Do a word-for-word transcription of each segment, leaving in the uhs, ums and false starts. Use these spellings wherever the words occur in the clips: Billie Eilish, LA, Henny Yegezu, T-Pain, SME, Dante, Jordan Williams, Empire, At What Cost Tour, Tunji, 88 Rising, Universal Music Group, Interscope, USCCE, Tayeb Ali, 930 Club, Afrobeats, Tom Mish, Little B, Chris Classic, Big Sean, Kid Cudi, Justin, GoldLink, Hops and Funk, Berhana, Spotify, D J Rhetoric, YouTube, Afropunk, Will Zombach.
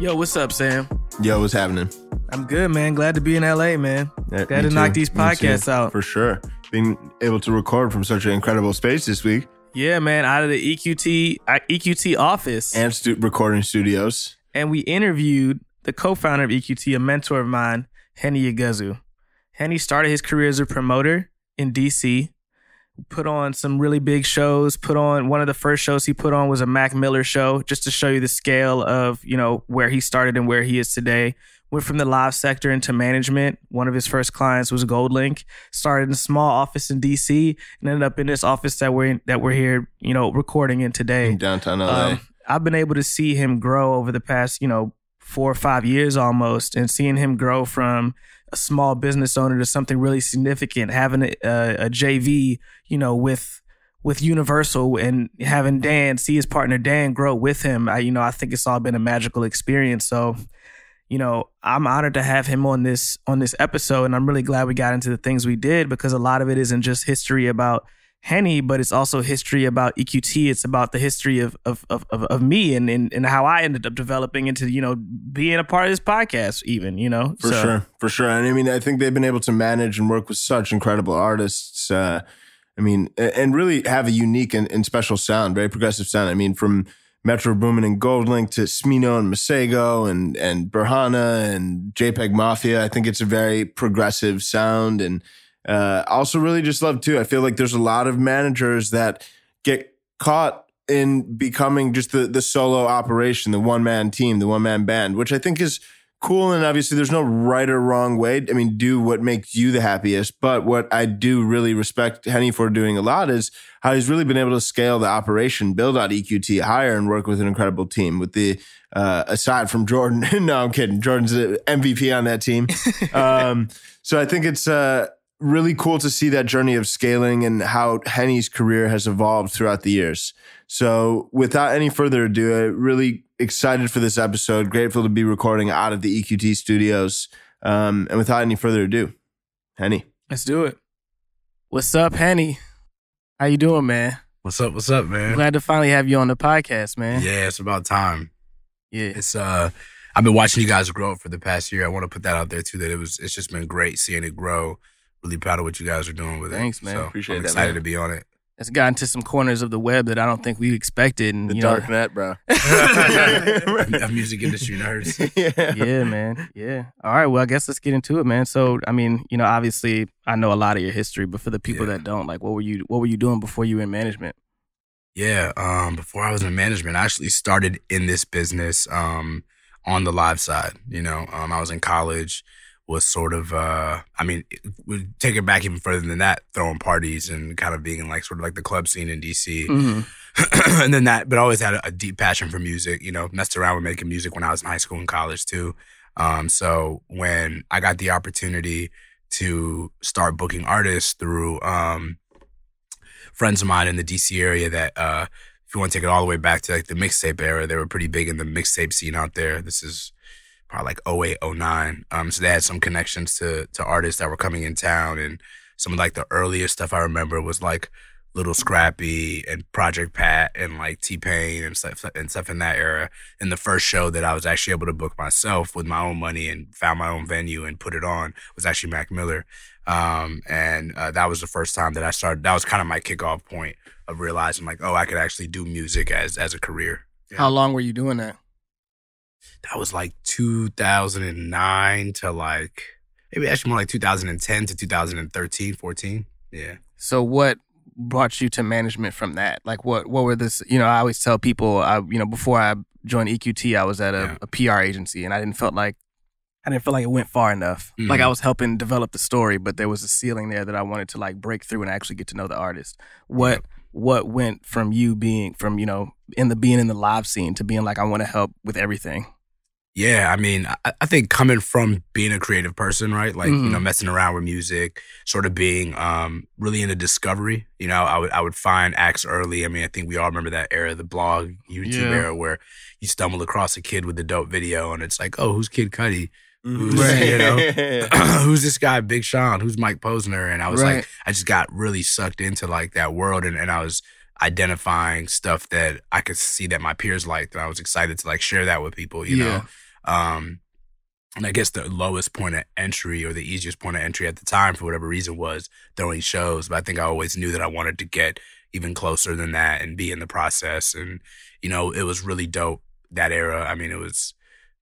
Yo, what's up, Sam? Yo, what's happening? I'm good, man. Glad to be in L A, man. Yeah, Glad to too. knock these podcasts out. For sure. Being able to record from such an incredible space this week. Yeah, man. Out of the E Q T E Q T office. Amstut recording studios. And we interviewed the co-founder of E Q T, a mentor of mine, Henny Yegezu. Henny started his career as a promoter in D C, put on some really big shows, put on one of the first shows he put on was a Mac Miller show, just to show you the scale of, you know, where he started and where he is today. Went from the live sector into management. One of his first clients was GoldLink. Started in a small office in D C and ended up in this office that we're in, that we're here, you know, recording in today. In downtown L A. Um, I've been able to see him grow over the past, you know, four or five years almost, and seeing him grow from a small business owner to something really significant, having a, a, a J V, you know, with with Universal, and having Dan, see his partner Dan grow with him. I, you know, I think it's all been a magical experience. So, you know, I'm honored to have him on this on this episode, and I'm really glad we got into the things we did, because a lot of it isn't just history about Henny, but it's also history about E Q T. It's about the history of of of, of me and, and and how I ended up developing into, you know, being a part of this podcast even, you know. For so. sure. For sure. And I mean, I think they've been able to manage and work with such incredible artists. Uh, I mean, and really have a unique and, and special sound, very progressive sound. I mean, from Metro Boomin and GoldLink to Smino and Masego and and Berhana and JPEGMAFIA. I think it's a very progressive sound, and Uh, also really just love too. I feel like there's a lot of managers that get caught in becoming just the, the solo operation, the one man team, the one man band, which I think is cool. And obviously there's no right or wrong way. I mean, do what makes you the happiest. But what I do really respect Henny for doing a lot is how he's really been able to scale the operation, build out E Q T higher, and work with an incredible team with the, uh, aside from Jordan, no, I'm kidding. Jordan's the M V P on that team. Um, so I think it's, uh, really cool to see that journey of scaling and how Henny's career has evolved throughout the years. So without any further ado, I'm really excited for this episode, grateful to be recording out of the E Q T studios. Um, and without any further ado, Henny. Let's do it. What's up, Henny? How you doing, man? What's up, what's up, man? Glad to finally have you on the podcast, man. Yeah, it's about time. Yeah. It's, uh, I've been watching you guys grow up for the past year. I want to put that out there too, that it was, it's just been great seeing it grow. Really proud of what you guys are doing with it. Thanks, man. So Appreciate I'm that. Excited man. to be on it. It's gotten to some corners of the web that I don't think we expected. And, the you dark know, net, bro. Music industry nerds. Yeah. yeah, man. Yeah. All right. Well, I guess let's get into it, man. So, I mean, you know, obviously, I know a lot of your history, but for the people yeah. that don't, like, what were you? What were you doing before you were in management? Yeah. Um, before I was in management, I actually started in this business um, on the live side. You know, um, I was in college. Was sort of, uh, I mean, we take it back even further than that, throwing parties and kind of being in like sort of like the club scene in D C. Mm-hmm. And then that, but I always had a, a deep passion for music, you know, messed around with making music when I was in high school and college too. Um, so when I got the opportunity to start booking artists through um, friends of mine in the D C area that, uh, if you want to take it all the way back to like the mixtape era, they were pretty big in the mixtape scene out there. This is probably like oh eight, oh nine. Um, so they had some connections to to artists that were coming in town, and some of like the earliest stuff I remember was like Little Scrappy and Project Pat and like T-Pain and stuff and stuff in that era. And the first show that I was actually able to book myself with my own money and found my own venue and put it on was actually Mac Miller. Um, and uh, that was the first time that I started. That was kind of my kickoff point of realizing like, oh, I could actually do music as as a career. Yeah. How long were you doing that? That was like two thousand nine to like, maybe actually more like two thousand ten to two thousand thirteen, fourteen. Yeah. So what brought you to management from that? Like what, what were this, you know, I always tell people, I, you know, before I joined E Q T, I was at a, yeah. a P R agency, and I didn't felt like, I didn't feel like it went far enough. Mm-hmm. Like I was helping develop the story, but there was a ceiling there that I wanted to like break through and actually get to know the artist. What, yeah. What went from you being from, you know, in the being in the live scene to being like, I want to help with everything? Yeah, I mean, I, I think coming from being a creative person, right? Like, mm. you know, messing around with music, sort of being um, really into discovery. You know, I would I would find acts early. I mean, I think we all remember that era, the blog, YouTube yeah. era, where you stumble across a kid with a dope video and it's like, oh, who's Kid Cudi? Who's, right. you know, who's this guy, Big Sean? Who's Mike Posner? And I was right. like, I just got really sucked into like that world, and, and I was identifying stuff that I could see that my peers liked, and I was excited to like share that with people, you yeah. know? Um, and I guess the lowest point of entry or the easiest point of entry at the time, for whatever reason, was throwing shows. But I think I always knew that I wanted to get even closer than that and be in the process. And, you know, it was really dope, that era. I mean, it was,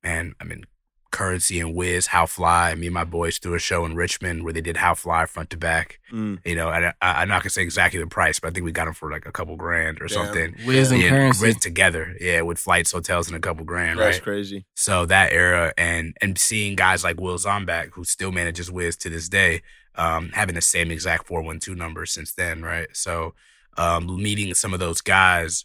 man, I mean, Currency and Wiz, How Fly. Me and my boys threw a show in Richmond where they did How Fly front to back. Mm. You know, and I, I, I'm not gonna say exactly the price, but I think we got them for like a couple grand or Damn. something. Wiz and yeah, Currency Wiz together, yeah, with flights, hotels, and a couple grand. That's right? Crazy. So that era, and and seeing guys like Will Zombach, who still manages Wiz to this day, um, having the same exact four one two number since then, right? So um, meeting some of those guys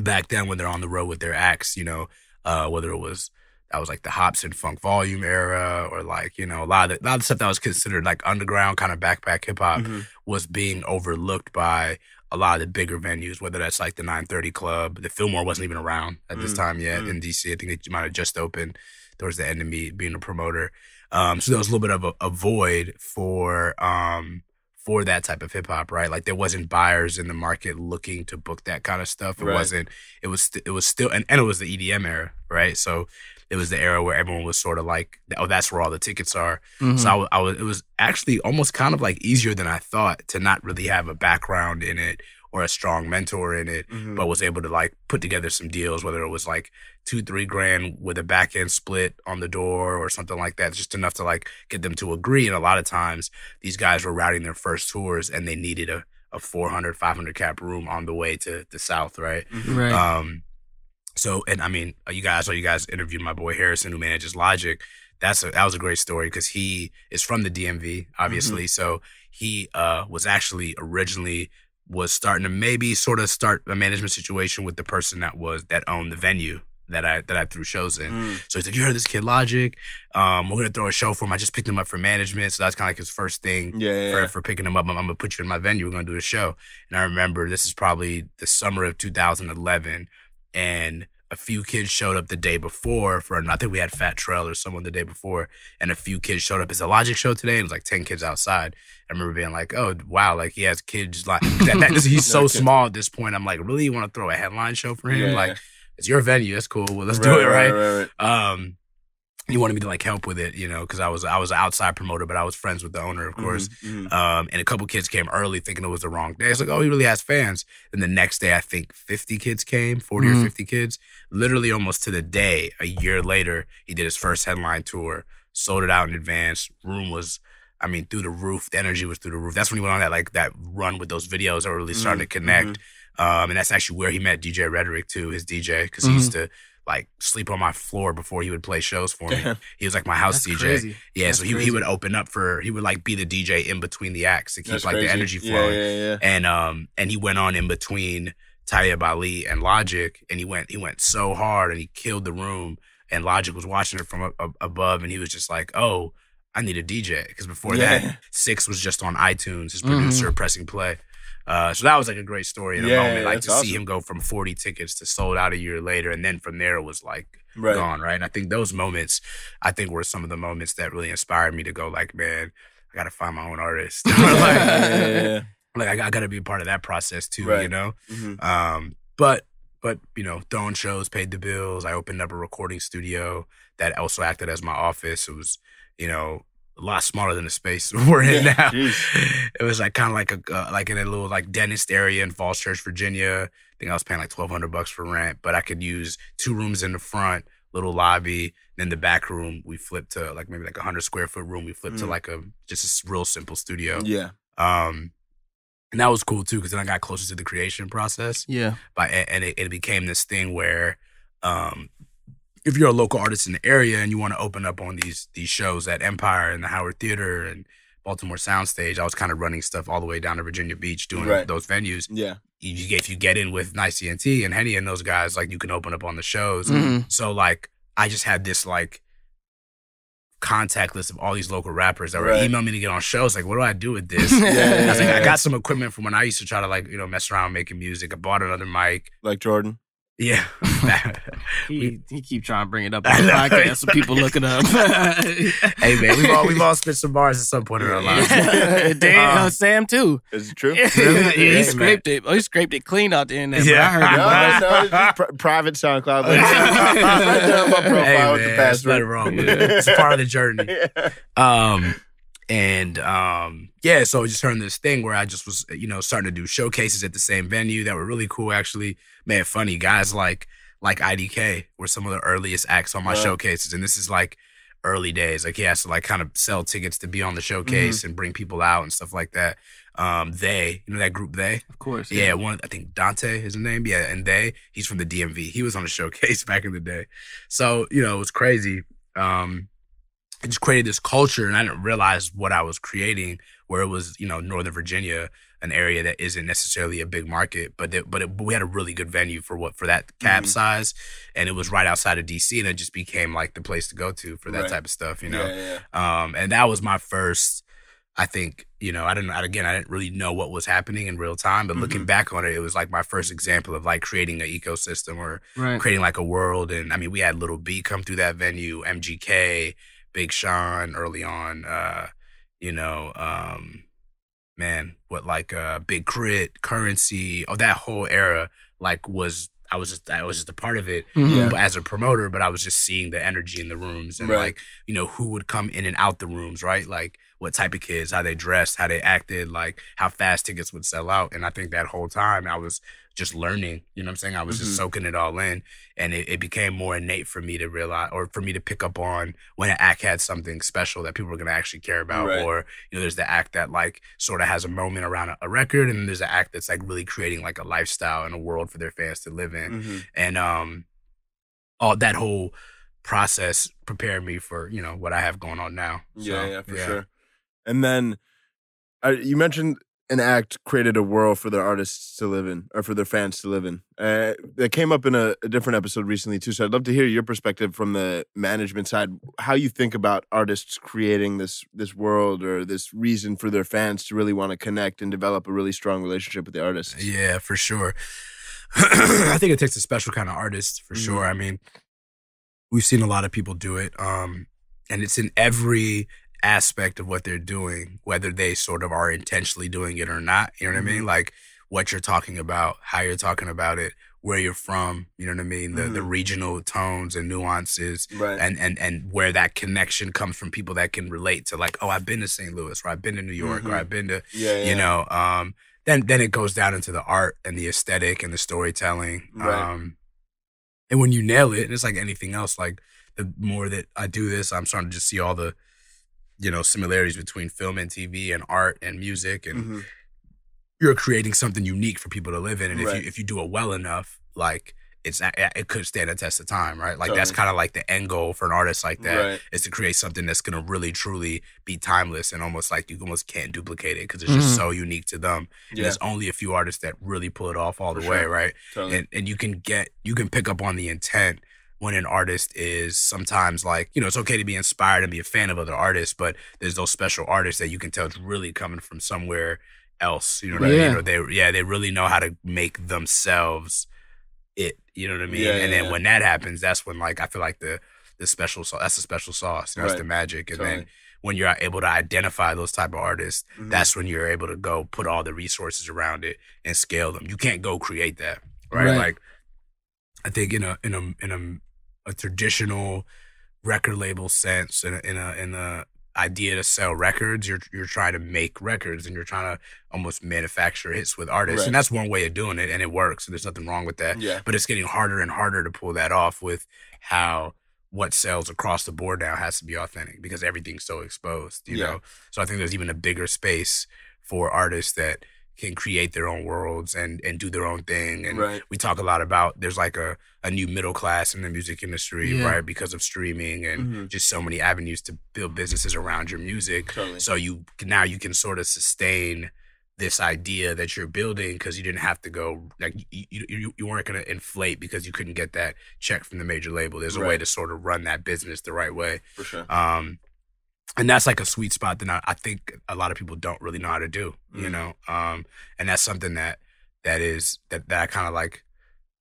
back then when they're on the road with their acts, you know, uh, whether it was I was like the Hops and Funk Volume era, or like, you know, a lot of the, a lot of stuff that was considered like underground kind of backpack hip hop mm-hmm. was being overlooked by a lot of the bigger venues, whether that's like the nine thirty Club. The Fillmore wasn't even around at mm-hmm. this time yet mm-hmm. in D C. I think it might have just opened towards the end of me being a promoter. Um, so there was a little bit of a, a void for um, for that type of hip hop, right? Like there wasn't buyers in the market looking to book that kind of stuff. It right. wasn't. It was. It was still, and, and it was the E D M era, right? So it was the era where everyone was sort of like, oh, that's where all the tickets are. Mm-hmm. So I, I was, it was actually almost kind of like easier than I thought to not really have a background in it or a strong mentor in it, mm-hmm. but was able to like put together some deals, whether it was like two, three grand with a back end split on the door or something like that, just enough to like get them to agree. And a lot of times these guys were routing their first tours and they needed a, a four hundred, five hundred cap room on the way to the South, right? Right. Um, So, and I mean, you guys, or you guys interviewed my boy Harrison, who manages Logic. That's a, that was a great story because he is from the D M V, obviously. Mm-hmm. So he uh, was actually originally was starting to maybe sort of start a management situation with the person that was, that owned the venue that I, that I threw shows in. Mm. So he's like, you heard this kid Logic, um, we're going to throw a show for him. I just picked him up for management. So that's kind of like his first thing yeah, yeah, for, yeah. for picking him up. I'm, I'm going to put you in my venue. We're going to do a show. And I remember this is probably the summer of two thousand eleven. And a few kids showed up the day before for, I think we had Fat Trail or someone the day before. And a few kids showed up. It's a Logic show today. And it was like ten kids outside. I remember being like, oh, wow. Like, he has kids. Like that, that, he's so small at this point. I'm like, really? You want to throw a headline show for him? Yeah, like, yeah. It's your venue. That's cool. Well, let's right, do it, right? right, right. Um, he wanted me to like help with it, you know, because I was I was an outside promoter, but I was friends with the owner, of course. Mm-hmm. Um, and a couple kids came early thinking it was the wrong day. It's like, oh, he really has fans. And the next day, I think fifty kids came, forty mm-hmm. or fifty kids. Literally almost to the day, a year later, he did his first headline tour, sold it out in advance. Room was, I mean, through the roof. The energy was through the roof. That's when he went on that like that run with those videos that were really mm-hmm. starting to connect. Mm-hmm. Um, and that's actually where he met D J Rhetoric, too, his D J, because mm-hmm. he used to like sleep on my floor before he would play shows for me. Damn. He was like my house That's D J. Crazy. Yeah, That's so he crazy. he would open up for he would like be the D J in between the acts to keep That's like crazy. the energy flowing. Yeah, yeah, yeah. And um and he went on in between Tayeb Ali and Logic, and he went he went so hard and he killed the room, and Logic was watching it from a, a, above, and he was just like, "Oh, I need a D J." Because before yeah. that, Six was just on iTunes, his producer mm-hmm. pressing play. Uh, so that was like a great story in a yeah, moment, like to awesome. see him go from forty tickets to sold out a year later, and then from there it was like right. gone, right? And I think those moments, I think were some of the moments that really inspired me to go like, man, I gotta find my own artist. like, yeah, yeah, yeah. like I, I gotta be a part of that process too, right. you know? Mm-hmm. Um, but but you know, throwing shows paid the bills. I opened up a recording studio that also acted as my office. It was, you know, a lot smaller than the space we're in yeah, now. Geez. It was like kind of like a uh, like in a little like dentist area in Falls Church, Virginia. I think I was paying like twelve hundred bucks for rent, but I could use two rooms in the front, little lobby, then the back room. We flipped to like maybe like a hundred square foot room. We flipped mm. to like a just a real simple studio. Yeah. Um, and that was cool too because then I got closer to the creation process. Yeah. But and it, it became this thing where, um. if you're a local artist in the area and you want to open up on these these shows at Empire and the Howard Theater and Baltimore Soundstage, I was kind of running stuff all the way down to Virginia Beach doing right. those venues. Yeah, you get, if you get in with Nice E N T and Henny and those guys, like you can open up on the shows. Mm-hmm. So like I just had this like contact list of all these local rappers that were right. emailing me to get on shows. Like, what do I do with this? yeah, I was like, yeah, I got yeah. some equipment from when I used to try to like you know mess around making music. I bought another mic, like Jordan. Yeah. he, he keep trying to bring it up on the podcast so people look it up. Hey, man, we've all, we've all spent some bars at some point in our lives. Damn, um, uh, Sam, too. Is it true? Yeah, he yeah, scraped man. it. Oh, he scraped it clean out the internet. Yeah, I heard no, it. No, no, pr- private SoundCloud. I done my profile hey, with man, the password. It's wrong. Yeah. It's part of the journey. Yeah. Um, And, um, yeah, so it just turned this thing where I just was, you know, starting to do showcases at the same venue that were really cool, actually. Man, funny, guys like like I D K were some of the earliest acts on my yeah. showcases. And this is, like, early days. Like, he has to, like, kind of sell tickets to be on the showcase mm-hmm. and bring people out and stuff like that. Um, they, you know that group They? Of course. Yeah, yeah, one, I think Dante is his name. Yeah, and They, he's from the D M V. He was on the showcase back in the day. So, you know, it was crazy. Um I just created this culture, and I didn't realize what I was creating, where it was, you know, Northern Virginia, an area that isn't necessarily a big market, but they, but, it, but we had a really good venue for what for that cab mm-hmm. size, and it was right outside of D C, and it just became like the place to go to for that right. type of stuff, you know. Yeah, yeah. Um, and that was my first, I think, you know, I didn't again, I didn't really know what was happening in real time, but mm-hmm. looking back on it, it was like my first example of like creating an ecosystem or right. creating like a world. And I mean, we had Little B come through that venue, M G K. Big Sean early on, uh, you know, um, man, what like uh, Big Crit, Currency, oh, that whole era, like was I was just I was just a part of it mm-hmm. yeah. as a promoter, but I was just seeing the energy in the rooms and right. like, you know, who would come in and out the rooms, right? Like what type of kids, how they dressed, how they acted, like how fast tickets would sell out. And I think that whole time I was just learning, you know what I'm saying? I was mm-hmm. just soaking it all in, and it, it became more innate for me to realize, or for me to pick up on when an act had something special that people were going to actually care about. Right. Or, you know, there's the act that like sort of has a moment around a, a record, and there's an act that's like really creating like a lifestyle and a world for their fans to live in. Mm-hmm. And um, all that whole process prepared me for, you know, what I have going on now. Yeah, so, yeah, for yeah. sure. And then uh, you mentioned an act created a world for their artists to live in, or for their fans to live in. Uh, that came up in a, a different episode recently, too. So I'd love to hear your perspective from the management side, how you think about artists creating this this world or this reason for their fans to really want to connect and develop a really strong relationship with the artists. Yeah, for sure. I think it takes a special kind of artist, for mm-hmm. sure. I mean, we've seen a lot of people do it, um, and it's in every aspect of what they're doing, whether they sort of are intentionally doing it or not, you know what mm-hmm. I mean? Like what you're talking about, how you're talking about it, where you're from, you know what I mean? The mm-hmm. the regional tones and nuances right. and, and and where that connection comes from, people that can relate to like, oh, I've been to Saint Louis, or I've been to New York, mm-hmm. or I've been to, yeah, yeah. you know, um, then, then it goes down into the art and the aesthetic and the storytelling. Right. Um, and when you nail it, it's like anything else, like the more that I do this, I'm starting to just see all the, you know, similarities between film and T V and art and music, and mm-hmm. you're creating something unique for people to live in. And right. if you if you do it well enough, like it's not, it could stand the test of time, right? Like totally. That's kind of like the end goal for an artist like that right. is to create something that's gonna really truly be timeless and almost like you almost can't duplicate it because it's mm-hmm. just so unique to them. Yeah. And there's only a few artists that really pull it off all for the sure. way, right? Totally. And and you can get you can pick up on the intent when an artist is sometimes like, you know, it's okay to be inspired and be a fan of other artists, but there's those special artists that you can tell it's really coming from somewhere else. You know what yeah. I mean? Or they, yeah, they really know how to make themselves it. You know what I mean? Yeah, and yeah, then yeah. when that happens, that's when like I feel like the the special sauce. That's the special sauce. You know, right. That's the magic. And totally. Then when you're able to identify those type of artists, mm-hmm. that's when you're able to go put all the resources around it and scale them. You can't go create that, right? right. Like I think in a in a in a a traditional record label sense, in a, in a in a idea to sell records, you're you're trying to make records and you're trying to almost manufacture hits with artists, right. and that's one way of doing it, and it works. And there's nothing wrong with that. Yeah. But it's getting harder and harder to pull that off with how what sells across the board now has to be authentic because everything's so exposed, you yeah. know. So I think there's even a bigger space for artists that can create their own worlds and and do their own thing. And right. we talk a lot about there's like a, a new middle class in the music industry, yeah. right? Because of streaming and mm-hmm. just so many avenues to build businesses around your music. Totally. So you now you can sort of sustain this idea that you're building because you didn't have to go, like you you, you weren't going to inflate because you couldn't get that check from the major label. There's right. a way to sort of run that business the right way. For sure. Um, And that's like a sweet spot that I, I think a lot of people don't really know how to do, you mm-hmm. know? Um, and that's something that that is, that, that I kind of like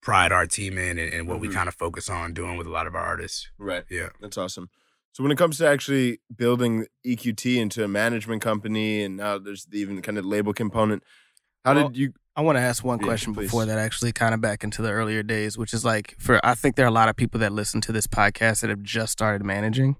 pride our team in and, and what mm-hmm. we kind of focus on doing with a lot of our artists. Right. Yeah. That's awesome. So when it comes to actually building E Q T into a management company, and now there's even kind of label component, how well, did you... I want to ask one yeah, question please. before that, actually, kind of back into the earlier days, which is like, for I think there are a lot of people that listen to this podcast that have just started managing.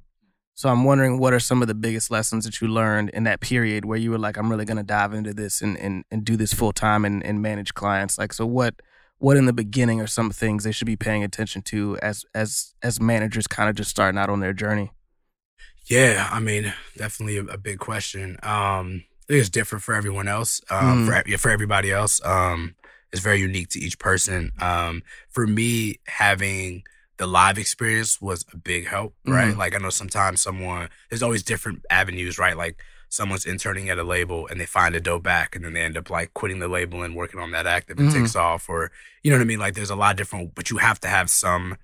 So I'm wondering, what are some of the biggest lessons that you learned in that period where you were like, I'm really going to dive into this and, and, and do this full time and, and manage clients? Like, so what... what in the beginning are some things they should be paying attention to as as as managers kind of just starting out on their journey? Yeah, I mean, definitely a, a big question. Um, I think it's different for everyone else, um, mm. for, for everybody else. Um, it's very unique to each person. Um, for me, having the live experience was a big help, right? Mm. Like, I know sometimes someone, there's always different avenues, right? Like, someone's interning at a label and they find a dope act and then they end up like quitting the label and working on that act if it mm-hmm. takes off, or, you know what I mean? Like, there's a lot of different, but you have to have some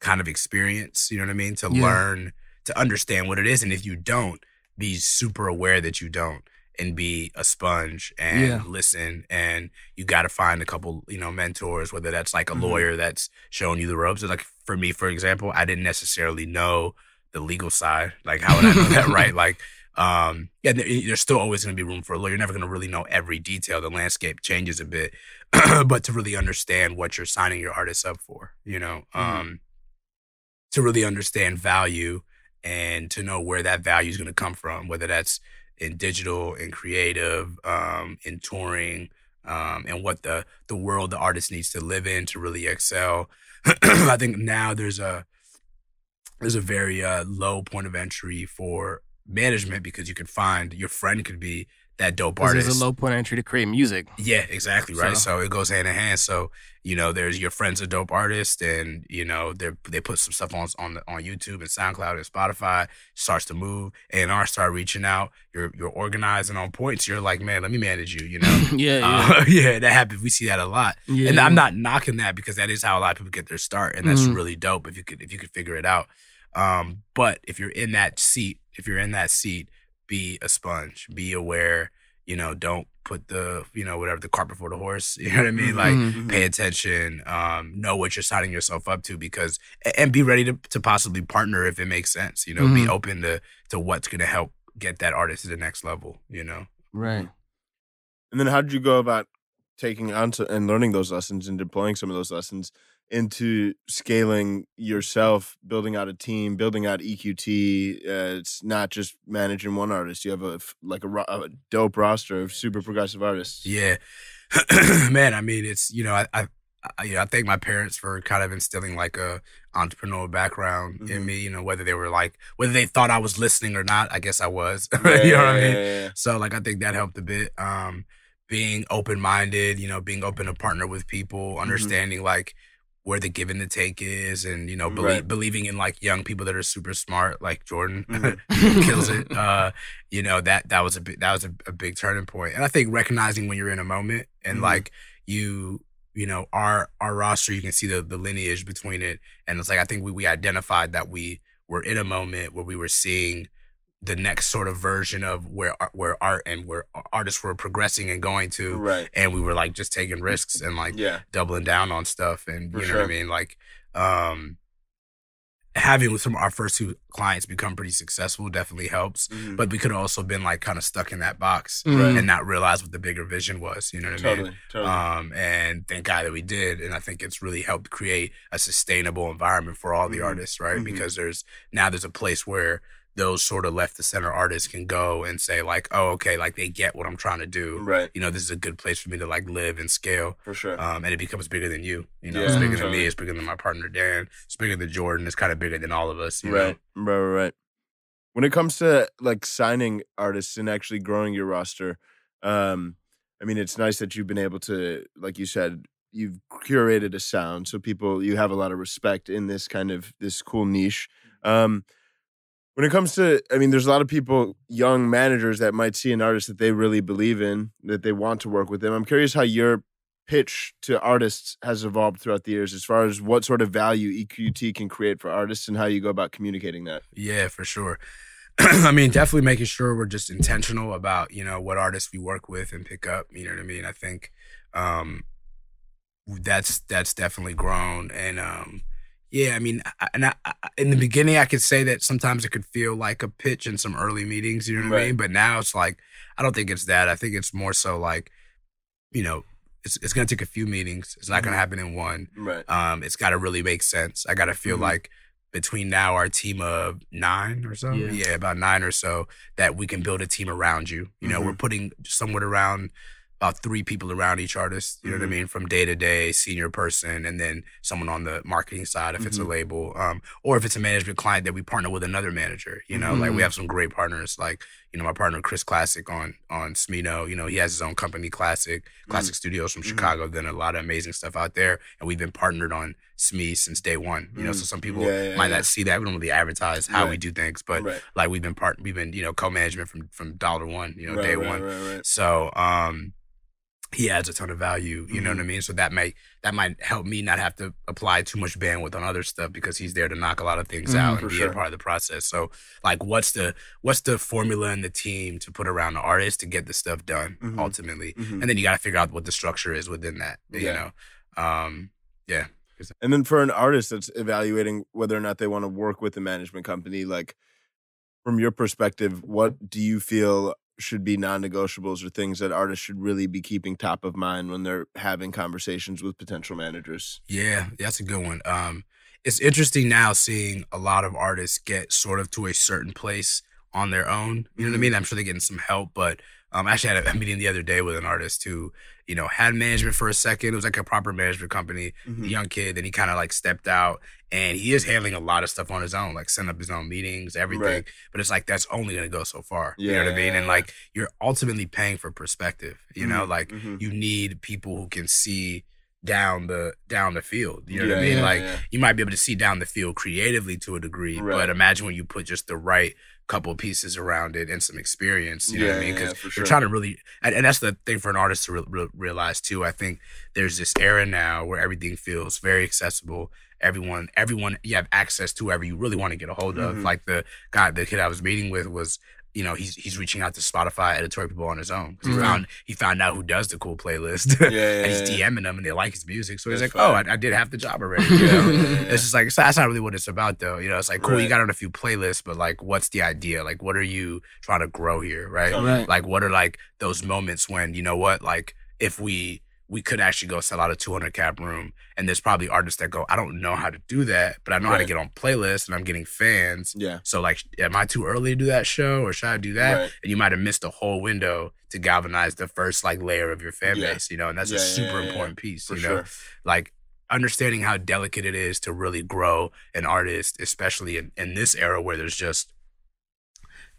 kind of experience, you know what I mean? To yeah. learn, to understand what it is. And if you don't, be super aware that you don't and be a sponge and yeah. listen. And you got to find a couple, you know, mentors, whether that's like a mm-hmm. lawyer that's showing you the ropes. Like, for me, for example, I didn't necessarily know the legal side. Like, how would I know that, right? Like, Um, yeah, there's still always going to be room for a lawyer. You're never going to really know every detail. The landscape changes a bit, but to really understand what you're signing your artists up for, you know, um, mm-hmm. to really understand value and to know where that value is going to come from, whether that's in digital, in creative, um, in touring, um, and what the, the world the artist needs to live in to really excel. I think now there's a, there's a very uh, low point of entry for management, because you could find your friend could be that dope artist. There's a low point of entry to create music. Yeah, exactly, right? So, so it goes hand in hand. So, you know, there's your friend's a dope artist, and, you know, they they put some stuff on on on YouTube and SoundCloud and Spotify. Starts to move, A and R start reaching out. You're you're organized and on points. You're like, man, let me manage you. You know, yeah, yeah. Uh, yeah, that happens. We see that a lot, yeah. and I'm not knocking that, because that is how a lot of people get their start, and that's mm. really dope if you could if you could figure it out. Um, but if you're in that seat, if you're in that seat, be a sponge, be aware, you know, don't put the, you know, whatever, the cart before the horse, you know what I mean? Like, mm-hmm. pay attention, um, know what you're signing yourself up to, because, and be ready to, to possibly partner if it makes sense, you know, mm-hmm. be open to, to what's going to help get that artist to the next level, you know? Right. And then how did you go about taking on to, and learning those lessons and deploying some of those lessons into scaling yourself, building out a team, building out E Q T? Uh, it's not just managing one artist. You have a like a, a dope roster of super progressive artists. Yeah, man. I mean, it's you know, I, I, I you know, I thank my parents for kind of instilling like a entrepreneurial background mm-hmm. in me. You know, whether they were like whether they thought I was listening or not, I guess I was. Yeah, you know what yeah, I mean? Yeah, yeah. So like, I think that helped a bit. Um, being open minded, you know, being open to partner with people, understanding mm-hmm. like where the give and the take is, and, you know, belie right. believing in, like, young people that are super smart, like Jordan mm-hmm. kills it. Uh, you know, that that was a big, that was a, a big turning point. And I think recognizing when you're in a moment and, mm-hmm. like, you, you know, our our roster, you can see the, the lineage between it. And it's like, I think we, we identified that we were in a moment where we were seeing the next sort of version of where where art and where artists were progressing and going to, right. and we were like just taking risks and like yeah. doubling down on stuff, and For you know sure. what I mean, like um, having some of our first two clients become pretty successful definitely helps, mm-hmm. but we could have also been like kind of stuck in that box mm-hmm. and not realize what the bigger vision was, you know what totally, I mean? Totally. Um, and thank God that we did, and I think it's really helped create a sustainable environment for all the mm-hmm. artists, right? Mm-hmm. Because there's now there's a place where those sort of left to center artists can go and say like, oh, okay, like they get what I'm trying to do. Right. You know, this is a good place for me to like live and scale. For sure. Um, and it becomes bigger than you. You know, yeah, it's bigger totally. than me. It's bigger than my partner, Dan. It's bigger than Jordan. It's kind of bigger than all of us. You right. know? Right, right, right. When it comes to like signing artists and actually growing your roster, um, I mean, it's nice that you've been able to, like you said, you've curated a sound. So people, you have a lot of respect in this kind of, this cool niche. Um, When it comes to, I mean, there's a lot of people, young managers that might see an artist that they really believe in, that they want to work with them. I'm curious how your pitch to artists has evolved throughout the years as far as what sort of value E Q T can create for artists and how you go about communicating that. Yeah, for sure. I mean, definitely making sure we're just intentional about, you know, what artists we work with and pick up. You know what I mean? I think um, that's that's definitely grown. And um, yeah, I mean, I, and I, I, in the beginning, I could say that sometimes it could feel like a pitch in some early meetings, you know what right. I mean? But now it's like, I don't think it's that. I think it's more so like, you know, it's it's going to take a few meetings. It's not mm-hmm. going to happen in one. Right. Um, it's got to really make sense. I got to feel mm-hmm. like between now our team of nine or so, yeah. yeah, about nine or so, that we can build a team around you. You mm-hmm. know, we're putting somewhat around about three people around each artist, you know mm-hmm. what I mean? From day to day, senior person, and then someone on the marketing side if mm-hmm. it's a label. Um, or if it's a management client that we partner with another manager, you know? Mm-hmm. Like, we have some great partners, like, you know, my partner Chris Classic on on Smino, you know, he has his own company, Classic, Classic mm-hmm. Studios from mm-hmm. Chicago, done a lot of amazing stuff out there, and we've been partnered on S M E since day one, you know? Mm-hmm. So some people yeah, yeah, might yeah. not see that. We don't really advertise how right. we do things, but right. like we've been, part- we've been, you know, co-management from, from dollar one, you know, right, day right, one. Right, right. So, um... he adds a ton of value, you mm-hmm. know what I mean? So that may that might help me not have to apply too much bandwidth on other stuff because he's there to knock a lot of things mm-hmm, out and be sure. a part of the process. So like what's the what's the formula in the team to put around the artist to get the stuff done mm-hmm. ultimately? Mm-hmm. And then you gotta figure out what the structure is within that. You yeah. know. Um, yeah. And then for an artist that's evaluating whether or not they want to work with the management company, like from your perspective, what do you feel should be non-negotiables or things that artists should really be keeping top of mind when they're having conversations with potential managers? Yeah, that's a good one. Um, it's interesting now seeing a lot of artists get sort of to a certain place on their own. You know mm-hmm. what I mean? I'm sure they're getting some help, but um, I actually had a meeting the other day with an artist who, you know, had management for a second. It was like a proper management company, mm-hmm. a young kid, then he kind of like stepped out and he is handling a lot of stuff on his own, like setting up his own meetings, everything. Right. But it's like, that's only going to go so far. Yeah, you know what I mean? And like, you're ultimately paying for perspective, you mm-hmm. know, like mm-hmm. you need people who can see down the down the field, you know yeah, what I mean? Yeah, like yeah. you might be able to see down the field creatively to a degree, right. but imagine when you put just the right couple pieces around it and some experience, you yeah, know what I mean? Because yeah, sure. you're trying to really, and, and that's the thing for an artist to re- re- realize too. I think there's this era now where everything feels very accessible. Everyone, everyone, you have access to whoever you really want to get a hold of. Mm-hmm. Like the guy, the kid I was meeting with was, you know, he's he's reaching out to Spotify editorial people on his own. He right. found he found out who does the cool playlist, yeah, yeah, and he's DMing them, and they like his music. So he's that's like, fine. "Oh, I, I did half the job already." You know? yeah, yeah. It's just like it's, that's not really what it's about, though. You know, it's like cool, right. you got on a few playlists, but like, what's the idea? Like, what are you trying to grow here, right? Oh, right. Like, what are like those moments when you know what, like, if we. we could actually go sell out a two hundred cap room. And there's probably artists that go, I don't know how to do that, but I know right. how to get on playlists and I'm getting fans. Yeah. So like, am I too early to do that show or should I do that? Right. And you might've missed the whole window to galvanize the first like layer of your fan yeah. base, you know? And that's yeah, a super yeah, yeah, important yeah. piece, For you know? Sure. Like understanding how delicate it is to really grow an artist, especially in, in this era where there's just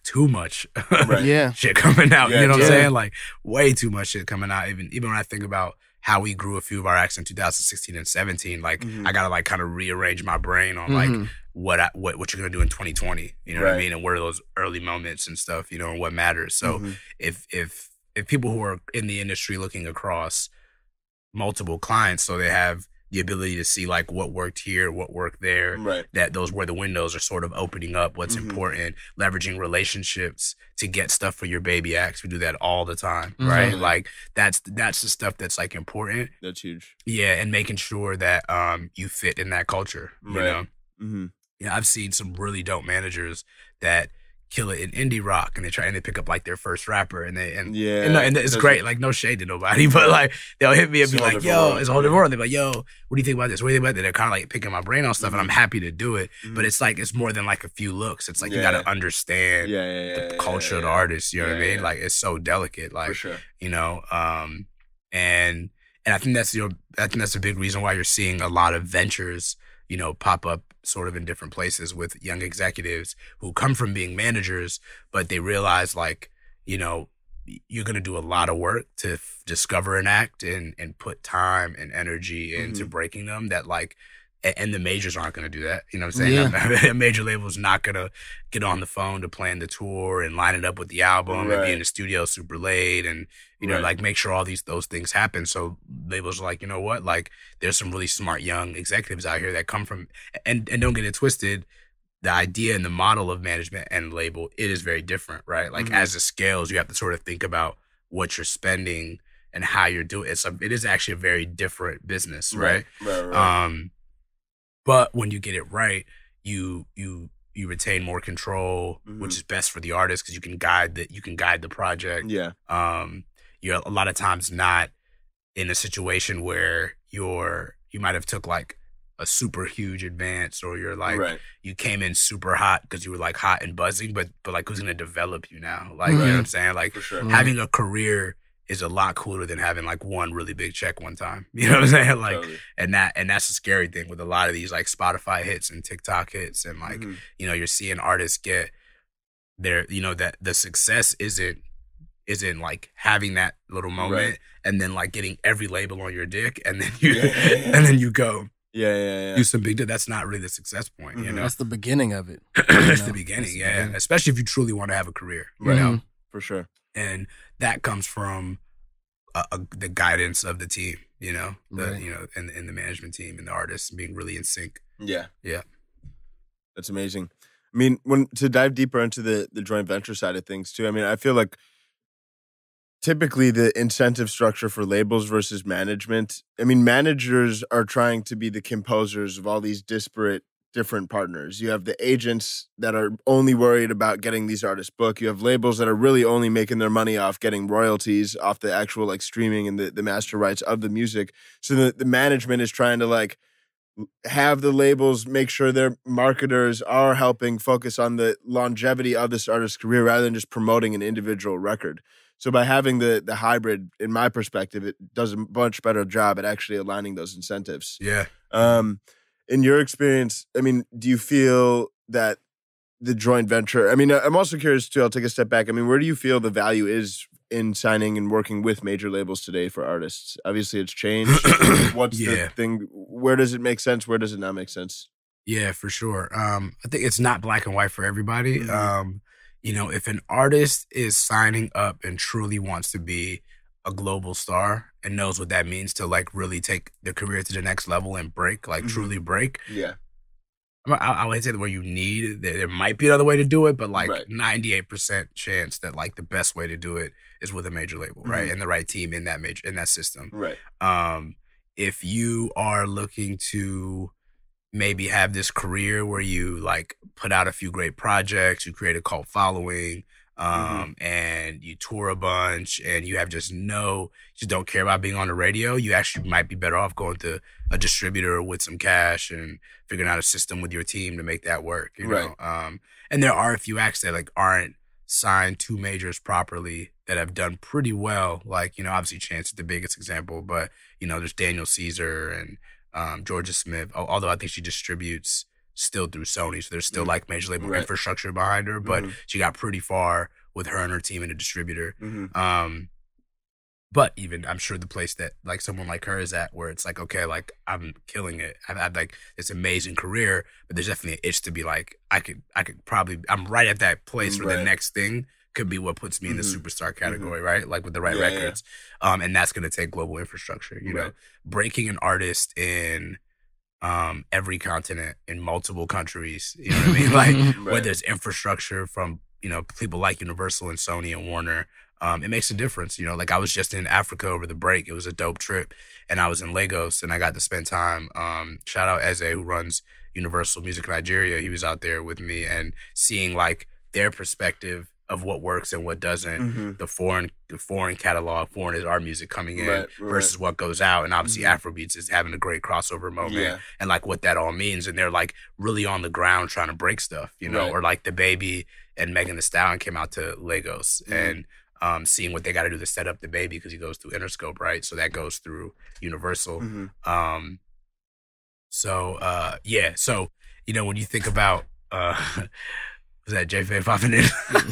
too much right. yeah. shit coming out. Yeah, you know what yeah. I'm saying? Like way too much shit coming out. Even even when I think about how we grew a few of our acts in two thousand sixteen and seventeen, like mm-hmm. I gotta like kind of rearrange my brain on mm-hmm. like what I, what what you're gonna do in twenty twenty. You know right. what I mean? And what are those early moments and stuff, you know, and what matters. So mm-hmm. if if if people who are in the industry looking across multiple clients, so they have the ability to see like what worked here, what worked there, right. that those where the windows are sort of opening up, what's mm-hmm. important, leveraging relationships to get stuff for your baby acts. We do that all the time, mm-hmm. right? Like that's that's the stuff that's like important. That's huge. Yeah, and making sure that um you fit in that culture, right. you know? Mm-hmm. Yeah, I've seen some really dope managers that kill it in indie rock and they try and they pick up like their first rapper and they and yeah and, and it's great, like no shade to nobody, but like they'll hit me and be like, yo, it's a whole different world. They're like, yo, what do you think about this? What do you think about that? They're kind of like picking my brain on stuff mm-hmm. and I'm happy to do it, mm-hmm. but it's like it's more than like a few looks. It's like yeah. you got to understand yeah, yeah, yeah, the culture yeah, yeah. of the artist, you know yeah, what I mean? Yeah. Like it's so delicate, like sure. you know, um and and I think that's you know I think that's a big reason why you're seeing a lot of ventures, you know, pop up sort of in different places with young executives who come from being managers, but they realize like, you know, you're going to do a lot of work to f- discover an act and, and put time and energy into mm-hmm. breaking them that like, and the majors aren't going to do that. You know what I'm saying? Yeah. A major label's not going to get on the phone to plan the tour and line it up with the album right. and be in the studio super late and, you know, right. like make sure all these those things happen. So labels are like, you know what? Like there's some really smart young executives out here that come from, and, and don't get it twisted, the idea and the model of management and label, it is very different, right? Like mm-hmm. as it scales, you have to sort of think about what you're spending and how you're doing it. So it is actually a very different business, right? Right, right, right. Um, but when you get it right, you you you retain more control, mm-hmm. which is best for the artist because you can guide that you can guide the project. Yeah. Um, you're a lot of times not in a situation where you're you might have took like a super huge advance, or you're like right. you came in super hot because you were like hot and buzzing, but but like who's gonna develop you now? Like right. you know what I'm saying? Like for sure. having a career is a lot cooler than having like one really big check one time. You know what I'm saying? Like totally. and that and that's a scary thing with a lot of these like Spotify hits and TikTok hits and like mm-hmm. you know, you're seeing artists get their you know, that the success isn't isn't like having that little moment right. and then like getting every label on your dick and then you yeah, yeah, yeah. and then you go Yeah, yeah, yeah. do some big deal. That's not really the success point, mm-hmm. you know? That's the beginning of it. That's you know? the beginning, That's yeah. The beginning. Especially if you truly want to have a career, right. you know? Mm-hmm. For sure. And that comes from a, a, the guidance of the team, you know? The, right. You know, and, and the management team and the artists being really in sync. Yeah. Yeah. That's amazing. I mean, when to dive deeper into the, the joint venture side of things, too, I mean, I feel like typically the incentive structure for labels versus management. I mean, managers are trying to be the composers of all these disparate different partners. You have the agents that are only worried about getting these artists booked. You have labels that are really only making their money off getting royalties off the actual like streaming and the, the master rights of the music. So the, the management is trying to like have the labels make sure their marketers are helping focus on the longevity of this artist's career rather than just promoting an individual record. So by having the the hybrid, in my perspective, it does a much better job at actually aligning those incentives. Yeah. Um, in your experience, I mean, do you feel that the joint venture, I mean, I'm also curious too, I'll take a step back. I mean, where do you feel the value is in signing and working with major labels today for artists? Obviously it's changed. What's yeah. the thing, where does it make sense? Where does it not make sense? Yeah, for sure. Um, I think it's not black and white for everybody. Mm-hmm. Um, You know, if an artist is signing up and truly wants to be a global star and knows what that means to, like, really take their career to the next level and break, like, mm-hmm. truly break. Yeah. I, I would say the way you need, there, there might be another way to do it, but, like, right. ninety-eight percent chance that, like, the best way to do it is with a major label, mm-hmm. right? And the right team in that major, in that system. Right. Um, if you are looking to maybe have this career where you like put out a few great projects, you create a cult following, um, mm-hmm. and you tour a bunch and you have just no, you just don't care about being on the radio. You actually might be better off going to a distributor with some cash and figuring out a system with your team to make that work, you right. know? Um, and there are a few acts that like aren't signed to majors properly that have done pretty well. Like, you know, obviously Chance is the biggest example, but you know, there's Daniel Caesar and, Um, Georgia Smith, although I think she distributes still through Sony, so there's still mm-hmm. like major label right. infrastructure behind her, but mm-hmm. she got pretty far with her and her team and a distributor. Mm-hmm. Um, but even I'm sure the place that like someone like her is at, where it's like, okay, like I'm killing it. I've had like this amazing career, but there's definitely an itch to be like, I could, I could probably, I'm right at that place right. where the next thing could be what puts me mm-hmm. in the superstar category, mm-hmm. right? Like with the right yeah, records. Yeah. Um, and that's going to take global infrastructure, you right. know? Breaking an artist in um, every continent, in multiple countries, you know what I mean? Like right. where there's infrastructure from, you know, people like Universal and Sony and Warner, um, it makes a difference, you know? Like I was just in Africa over the break. It was a dope trip. And I was in Lagos and I got to spend time. Um, shout out Eze, who runs Universal Music Nigeria. He was out there with me and seeing like their perspective of what works and what doesn't, mm-hmm. the foreign the foreign catalog, foreign is our music coming in right, right. versus what goes out. And obviously mm-hmm. Afrobeats is having a great crossover moment yeah. and like what that all means. And they're like really on the ground trying to break stuff, you know, right. or like The Baby and Megan Thee Stallion came out to Lagos mm-hmm. and um, seeing what they got to do to set up The Baby because he goes through Interscope, right? So that goes through Universal. Mm-hmm. Um, so uh, yeah, so, you know, when you think about, uh, was that JPEG popping in?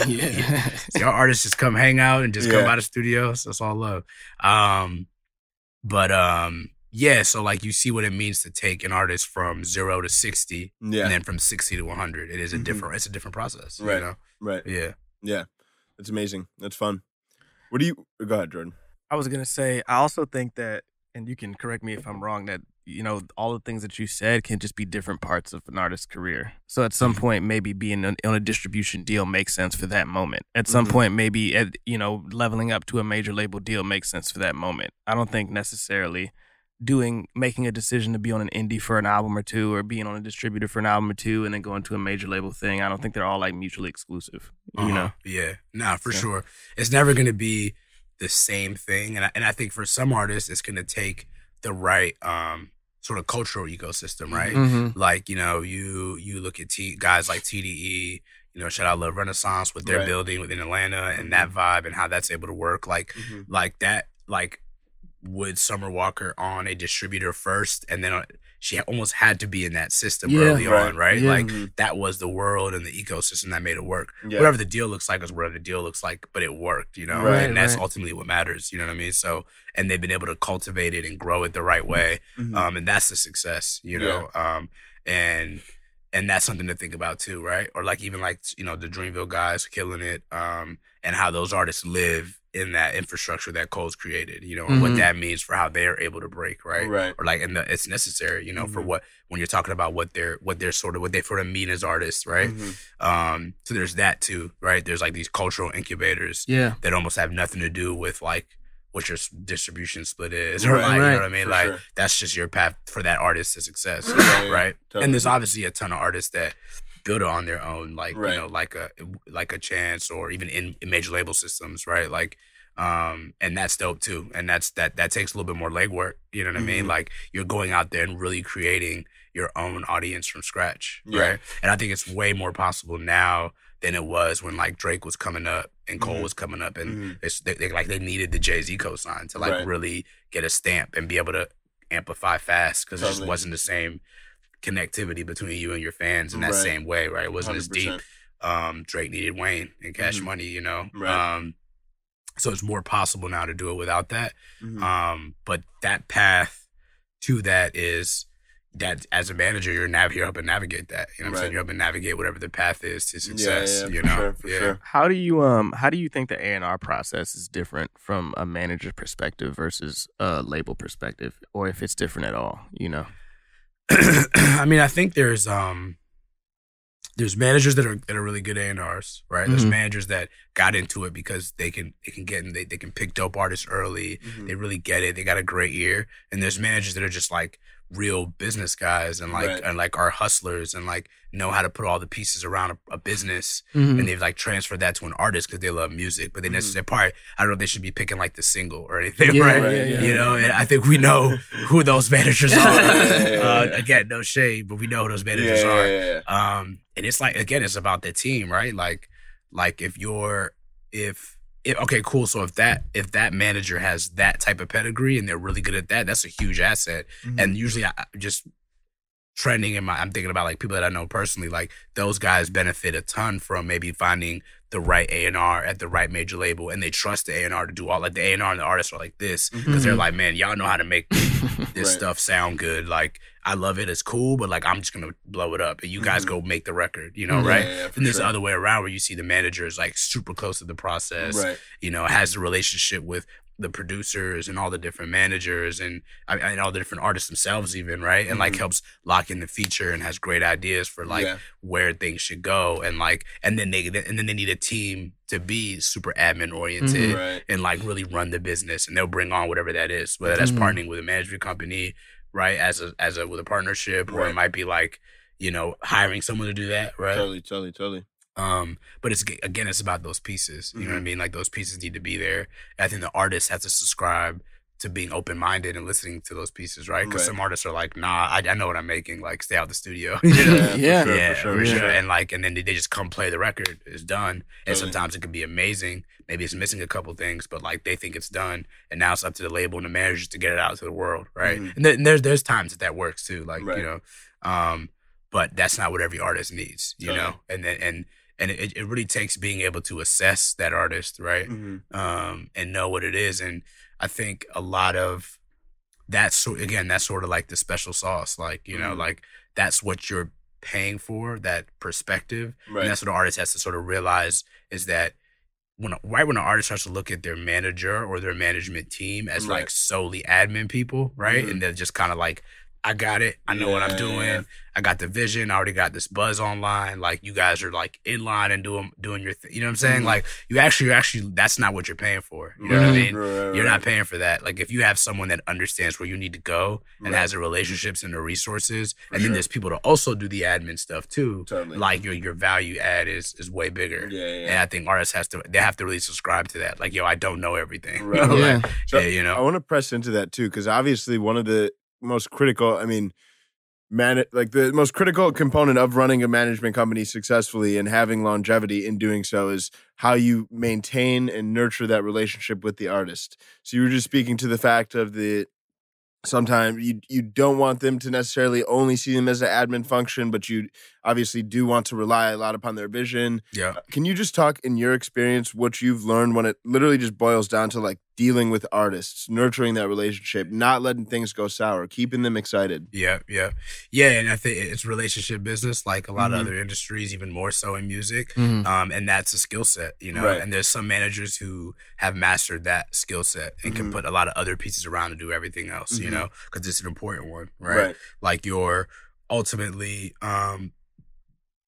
Yeah. See, our artists just come hang out and just yeah. come out of studios. So that's all love. Um, but um, yeah, so like you see what it means to take an artist from zero to sixty, yeah. and then from sixty to one hundred. It is mm-hmm. a different. It's a different process. Right. You know? Right. Yeah. Yeah. That's amazing. That's fun. What do you? Go ahead, Jordan. I was gonna say. I also think that, and you can correct me if I'm wrong, that you know, all the things that you said can just be different parts of an artist's career. So at some point, maybe being on a distribution deal makes sense for that moment. At some mm-hmm. point, maybe, at, you know, leveling up to a major label deal makes sense for that moment. I don't think necessarily doing, making a decision to be on an indie for an album or two, or being on a distributor for an album or two, and then going to a major label thing. I don't think they're all like mutually exclusive, uh-huh. you know? Yeah, nah, for so. sure. It's never going to be the same thing. And I, and I think for some artists, it's going to take the right, um, sort of cultural ecosystem, right? Mm-hmm. Like, you know, you you look at T, guys like T D E, you know, shout out Lil Renaissance with their right. building within Atlanta and that vibe and how that's able to work. Like, mm-hmm. like that, like, would Summer Walker on a distributor first, and then she almost had to be in that system yeah, early right. on, right? Yeah. Like, that was the world and the ecosystem that made it work. Yeah. Whatever the deal looks like is whatever the deal looks like, but it worked, you know? Right, and that's right. ultimately what matters, you know what I mean? So, and they've been able to cultivate it and grow it the right way, mm-hmm. um, and that's the success, you know? Yeah. Um, and and that's something to think about too, right? Or like even like, you know, the Dreamville guys killing it, um, and how those artists live in that infrastructure that Cole's created, you know, and mm-hmm. what that means for how they're able to break, right? Right. Or like, and the, it's necessary, you know, mm-hmm. for what, when you're talking about what they're, what they're sort of, what they sort of mean as artists, right? Mm-hmm. Um, so there's that too, right? There's like these cultural incubators yeah. that almost have nothing to do with like what your distribution split is, or right, like, right. you know what I mean? For like, sure. that's just your path for that artist to success, right? right? Totally. And there's obviously a ton of artists that build it on their own, like right. you know, like a like a chance, or even in, in major label systems, right? Like, um, and that's dope too, and that's that that takes a little bit more legwork. You know what mm-hmm. I mean? Like, you're going out there and really creating your own audience from scratch, yeah. right? And I think it's way more possible now than it was when like Drake was coming up and Cole mm-hmm. was coming up, and mm-hmm. it's, they, they like they needed the Jay-Z cosign to like right. really get a stamp and be able to amplify fast, because totally. It just wasn't the same connectivity between you and your fans in that right. same way, right? It wasn't one hundred percent as deep. Um, Drake needed Wayne and Cash mm-hmm. Money, you know? Right. Um, so it's more possible now to do it without that. Mm-hmm. Um, but that path to that is that as a manager, you're, nav- you're helping navigate that. You know what I'm right. saying? You're helping navigate whatever the path is to success, yeah, yeah, you know? Sure, for yeah. sure. How do you, um, how do you think the A and R process is different from a manager perspective versus a label perspective, or if it's different at all, you know? I mean, I think there's um, there's managers that are that are really good A and Rs, right? Mm-hmm. There's managers that got into it because they can they can get in, they they can pick dope artists early. Mm-hmm. They really get it. They got a great ear. And there's managers that are just like real business guys and like right. and like are hustlers and like know how to put all the pieces around a, a business. Mm-hmm. And they've like transferred that to an artist because they love music, but they mm-hmm. necessarily probably, I don't know if they should be picking like the single or anything, yeah, right? right yeah, yeah. You know, and I think we know who those managers are. yeah, yeah, uh, yeah. Again, no shade, but we know who those managers yeah, are. Yeah, yeah. Um, and it's like, again, it's about the team, right? Like, like if you're, if, It, okay, cool. So if that if that manager has that type of pedigree and they're really good at that, that's a huge asset. Mm-hmm. And usually, I just trending in my, I'm thinking about like people that I know personally. Like those guys benefit a ton from maybe finding the right A and R at the right major label, and they trust the A and R to do all. Like the A and R and the artists are like this because mm-hmm. they're like, man, y'all know how to make this right. stuff sound good. Like I love it, it's cool, but like I'm just gonna blow it up, and you guys mm-hmm. go make the record, you know, yeah, right? Yeah, yeah, and there's sure. the other way around where you see the manager is like super close to the process, right. you know, has the relationship with the producers and all the different managers and and all the different artists themselves even, right? And mm-hmm. like helps lock in the feature and has great ideas for like yeah. where things should go, and like and then they and then they need a team to be super admin oriented mm-hmm, right. and like really run the business, and they'll bring on whatever that is, whether that's mm-hmm. partnering with a management company, right? As a as a with a partnership, right. or it might be like, you know, hiring someone to do that, right? Totally, totally, totally. Um, but it's again, it's about those pieces. You mm-hmm. know what I mean? Like those pieces need to be there. I think the artists have to subscribe to being open-minded and listening to those pieces, right? Because right. some artists are like, nah, I, I know what I'm making. Like, stay out of the studio. You know? yeah, yeah, for sure, yeah, for sure, for sure. Yeah. And like, and then they just come play the record. It's done. And totally. Sometimes it can be amazing. Maybe it's missing a couple things, but like they think it's done. And now it's up to the label and the managers to get it out to the world, right? Mm-hmm. And, th- and there's there's times that that works too, like right. you know. Um, but that's not what every artist needs, you totally. Know. And then and. And it, it really takes being able to assess that artist, right? Mm-hmm. Um, and know what it is. And I think a lot of that, so, again, that's sort of like the special sauce. Like, you mm-hmm. know, like that's what you're paying for, that perspective. Right. And that's what the artist has to sort of realize is that when right when an artist starts to look at their manager or their management team as right. like solely admin people, right? Mm-hmm. And they're just kind of like I got it. I know yeah, what I'm doing. Yeah. I got the vision. I already got this buzz online. Like, you guys are like in line and doing doing your thing. You know what I'm saying? Mm-hmm. Like, you actually, you're actually, that's not what you're paying for. You know right, what I mean? Right, right, you're not paying for that. Like, if you have someone that understands where you need to go and right. has the relationships and the resources, for and sure. then there's people to also do the admin stuff too. Totally. Like, your your value add is is way bigger. Yeah, yeah. And I think artists has to they have to really subscribe to that. Like, yo, I don't know everything. Right. You know? Yeah. Like, so, yeah, you know. I want to press into that too, because obviously one of the most critical, I mean, man, like the most critical component of running a management company successfully and having longevity in doing so is how you maintain and nurture that relationship with the artist. So you were just speaking to the fact of the sometimes you you don't want them to necessarily only see them as an admin function, but you obviously do want to rely a lot upon their vision. Yeah. Can you just talk in your experience what you've learned when it literally just boils down to like dealing with artists, nurturing that relationship, not letting things go sour, keeping them excited? Yeah, yeah. Yeah, and I think it's relationship business like a lot mm-hmm. of other industries, even more so in music. Mm-hmm. um, and that's a skill set, you know? Right. And there's some managers who have mastered that skill set and mm-hmm. can put a lot of other pieces around to do everything else, mm-hmm. you know? Because it's an important one, right? right. Like your ultimately... Um,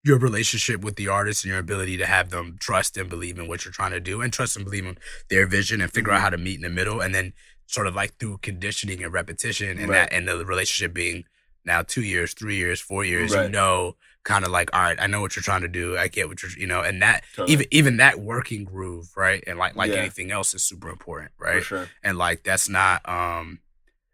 your relationship with the artist and your ability to have them trust and believe in what you're trying to do and trust and believe in their vision and figure mm-hmm. out how to meet in the middle, and then sort of like through conditioning and repetition and right. that and the relationship being now two years, three years, four years, right. you know, kind of like, all right, I know what you're trying to do. I get what you're, you know, and that totally. even even that working groove, right? And like like yeah. anything else is super important, right? For sure. And like that's not um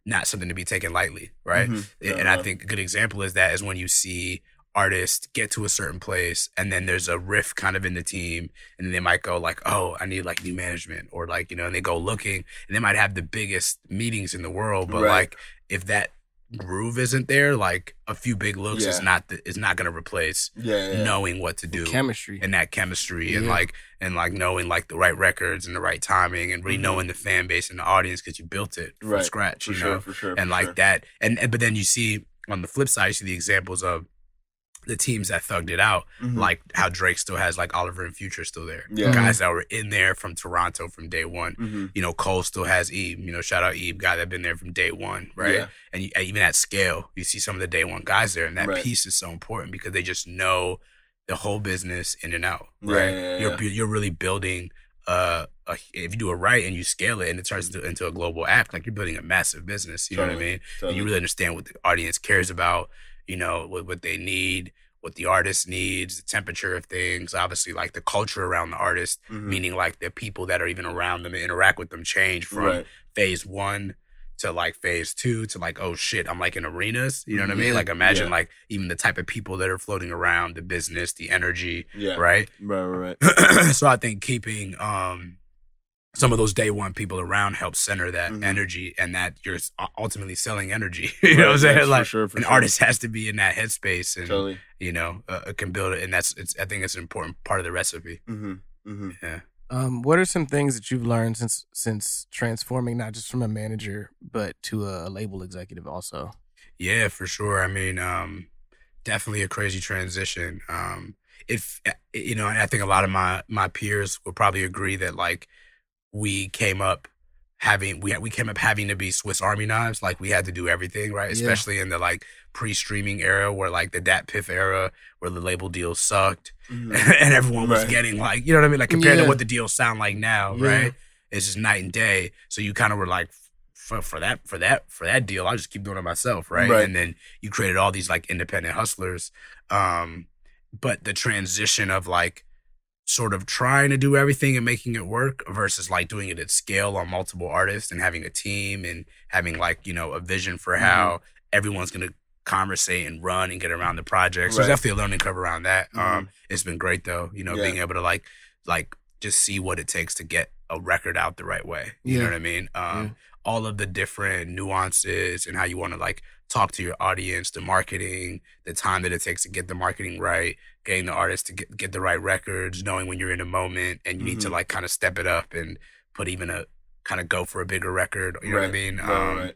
not something to be taken lightly, right? Mm-hmm. yeah, and right. I think a good example is that is when you see artists get to a certain place and then there's a rift kind of in the team, and they might go like, oh, I need like new management, or like, you know, and they go looking and they might have the biggest meetings in the world, but right. like if that groove isn't there, like a few big looks yeah. is not the, is not going to replace yeah, yeah. knowing what to do, the chemistry and that chemistry yeah. and like and like knowing like the right records and the right timing and really mm-hmm. knowing the fan base and the audience because you built it from right. scratch, for you sure, know for sure, for and like sure. that and, and but then you see on the flip side, you see the examples of the teams that thugged it out, mm-hmm. like how Drake still has like Oliver and Future still there. Yeah. Guys that were in there from Toronto from day one. Mm-hmm. You know, Cole still has Eve. You know, shout out Eve, guy that been there from day one, right? Yeah. And you, even at scale, you see some of the day one guys there, and that right. piece is so important because they just know the whole business in and out, right? Yeah, yeah, yeah. You're you're really building uh a, if you do it right and you scale it and it turns into, into a global act, like you're building a massive business. You totally, know what I mean? Totally. And you really understand what the audience cares about. You know, what, what they need, what the artist needs, the temperature of things, obviously like the culture around the artist, mm-hmm. meaning like the people that are even around them and interact with them change from right. phase one to like phase two to like, oh shit, I'm like in arenas. You know what yeah. I mean? Like imagine yeah. like even the type of people that are floating around, the business, the energy, yeah. right? Right, right, right. So I think keeping um, some of those day one people around help center that mm-hmm. energy, and that you're ultimately selling energy. You right, know what I'm saying? Like for sure, for an sure. artist has to be in that headspace, and totally. you know, uh, can build it. And that's, it's, I think it's an important part of the recipe. Mm-hmm. Mm-hmm. Yeah. Um, what are some things that you've learned since since transforming not just from a manager but to a label executive also? Yeah, for sure. I mean, um, definitely a crazy transition. Um, if you know, and I think a lot of my my peers will probably agree that like. We came up having we we came up having to be Swiss Army knives, like we had to do everything, right? Yeah. Especially in the like pre-streaming era, where like the Dat Piff era, where the label deals sucked, mm-hmm. and everyone was right. getting like, you know what I mean, like compared yeah. to what the deals sound like now, yeah. right? It's just night and day. So you kind of were like, for for that for that for that deal, I'll just keep doing it myself, right? right? And then you created all these like independent hustlers, um, but the transition of like. Sort of trying to do everything and making it work versus like doing it at scale on multiple artists and having a team and having like, you know, a vision for how mm-hmm. everyone's going to conversate and run and get around the project. So right. there's definitely a learning curve around that. Mm-hmm. Um, it's been great though, you know, yeah. being able to like, like just see what it takes to get a record out the right way. You yeah. know what I mean? Um, yeah. All of the different nuances and how you want to like talk to your audience, the marketing, the time that it takes to get the marketing right, getting the artist to get, get the right records, knowing when you're in a moment and you mm-hmm. need to like kind of step it up and put even a kind of go for a bigger record. You right. know what I mean? Right, um, right.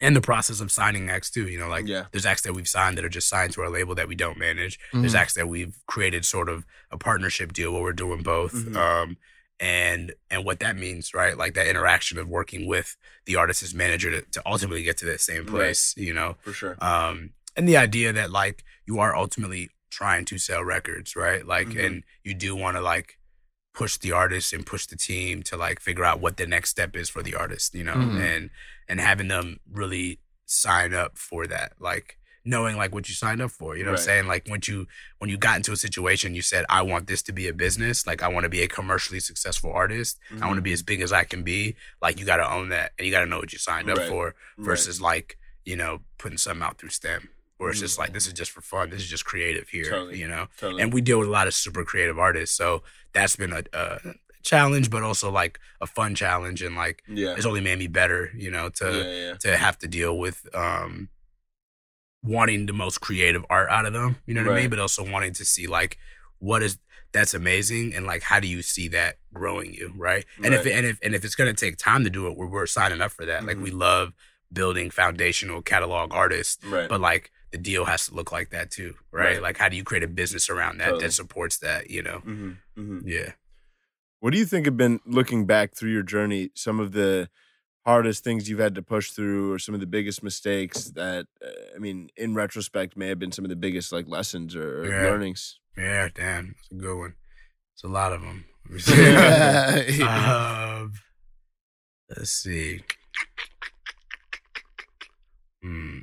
And the process of signing acts too, you know, like yeah. there's acts that we've signed that are just signed to our label that we don't manage. Mm-hmm. There's acts that we've created sort of a partnership deal where we're doing both. Mm-hmm. Um, and and what that means, right? Like that interaction of working with the artist's manager to, to ultimately get to that same place, right. You know? For sure. Um, and the idea that like you are ultimately trying to sell records, right? Like, mm-hmm. and you do want to like push the artist and push the team to like figure out what the next step is for the artist, you know? Mm-hmm. And and having them really sign up for that, like knowing like what you signed up for, you know right. what I'm saying? Like when you, when you got into a situation, you said, I want this to be a business. Like I want to be a commercially successful artist. Mm-hmm. I want to be as big as I can be. Like you got to own that and you got to know what you signed right. up for versus right. like, you know, putting something out through STEM. Or it's just like, this is just for fun. This is just creative here, totally, you know? Totally. And we deal with a lot of super creative artists. So that's been a, a challenge, but also like a fun challenge. And like, yeah. it's only made me better, you know, to yeah, yeah. to have to deal with um, wanting the most creative art out of them, you know what right. I mean? But also wanting to see like, what is, that's amazing. And like, how do you see that growing you, right? And, right. If, it, and, if, and if it's gonna take time to do it, we're, we're signing up for that. Mm-hmm. Like we love building foundational catalog artists, right. but like, the deal has to look like that too, right? right? Like, how do you create a business around that totally. that supports that, you know? Mm-hmm, mm-hmm. Yeah. What do you think have been, looking back through your journey, some of the hardest things you've had to push through or some of the biggest mistakes that, uh, I mean, in retrospect, may have been some of the biggest, like, lessons or, or yeah. learnings? Yeah, damn. That's a good one. It's a lot of them. um, let's see. Hmm.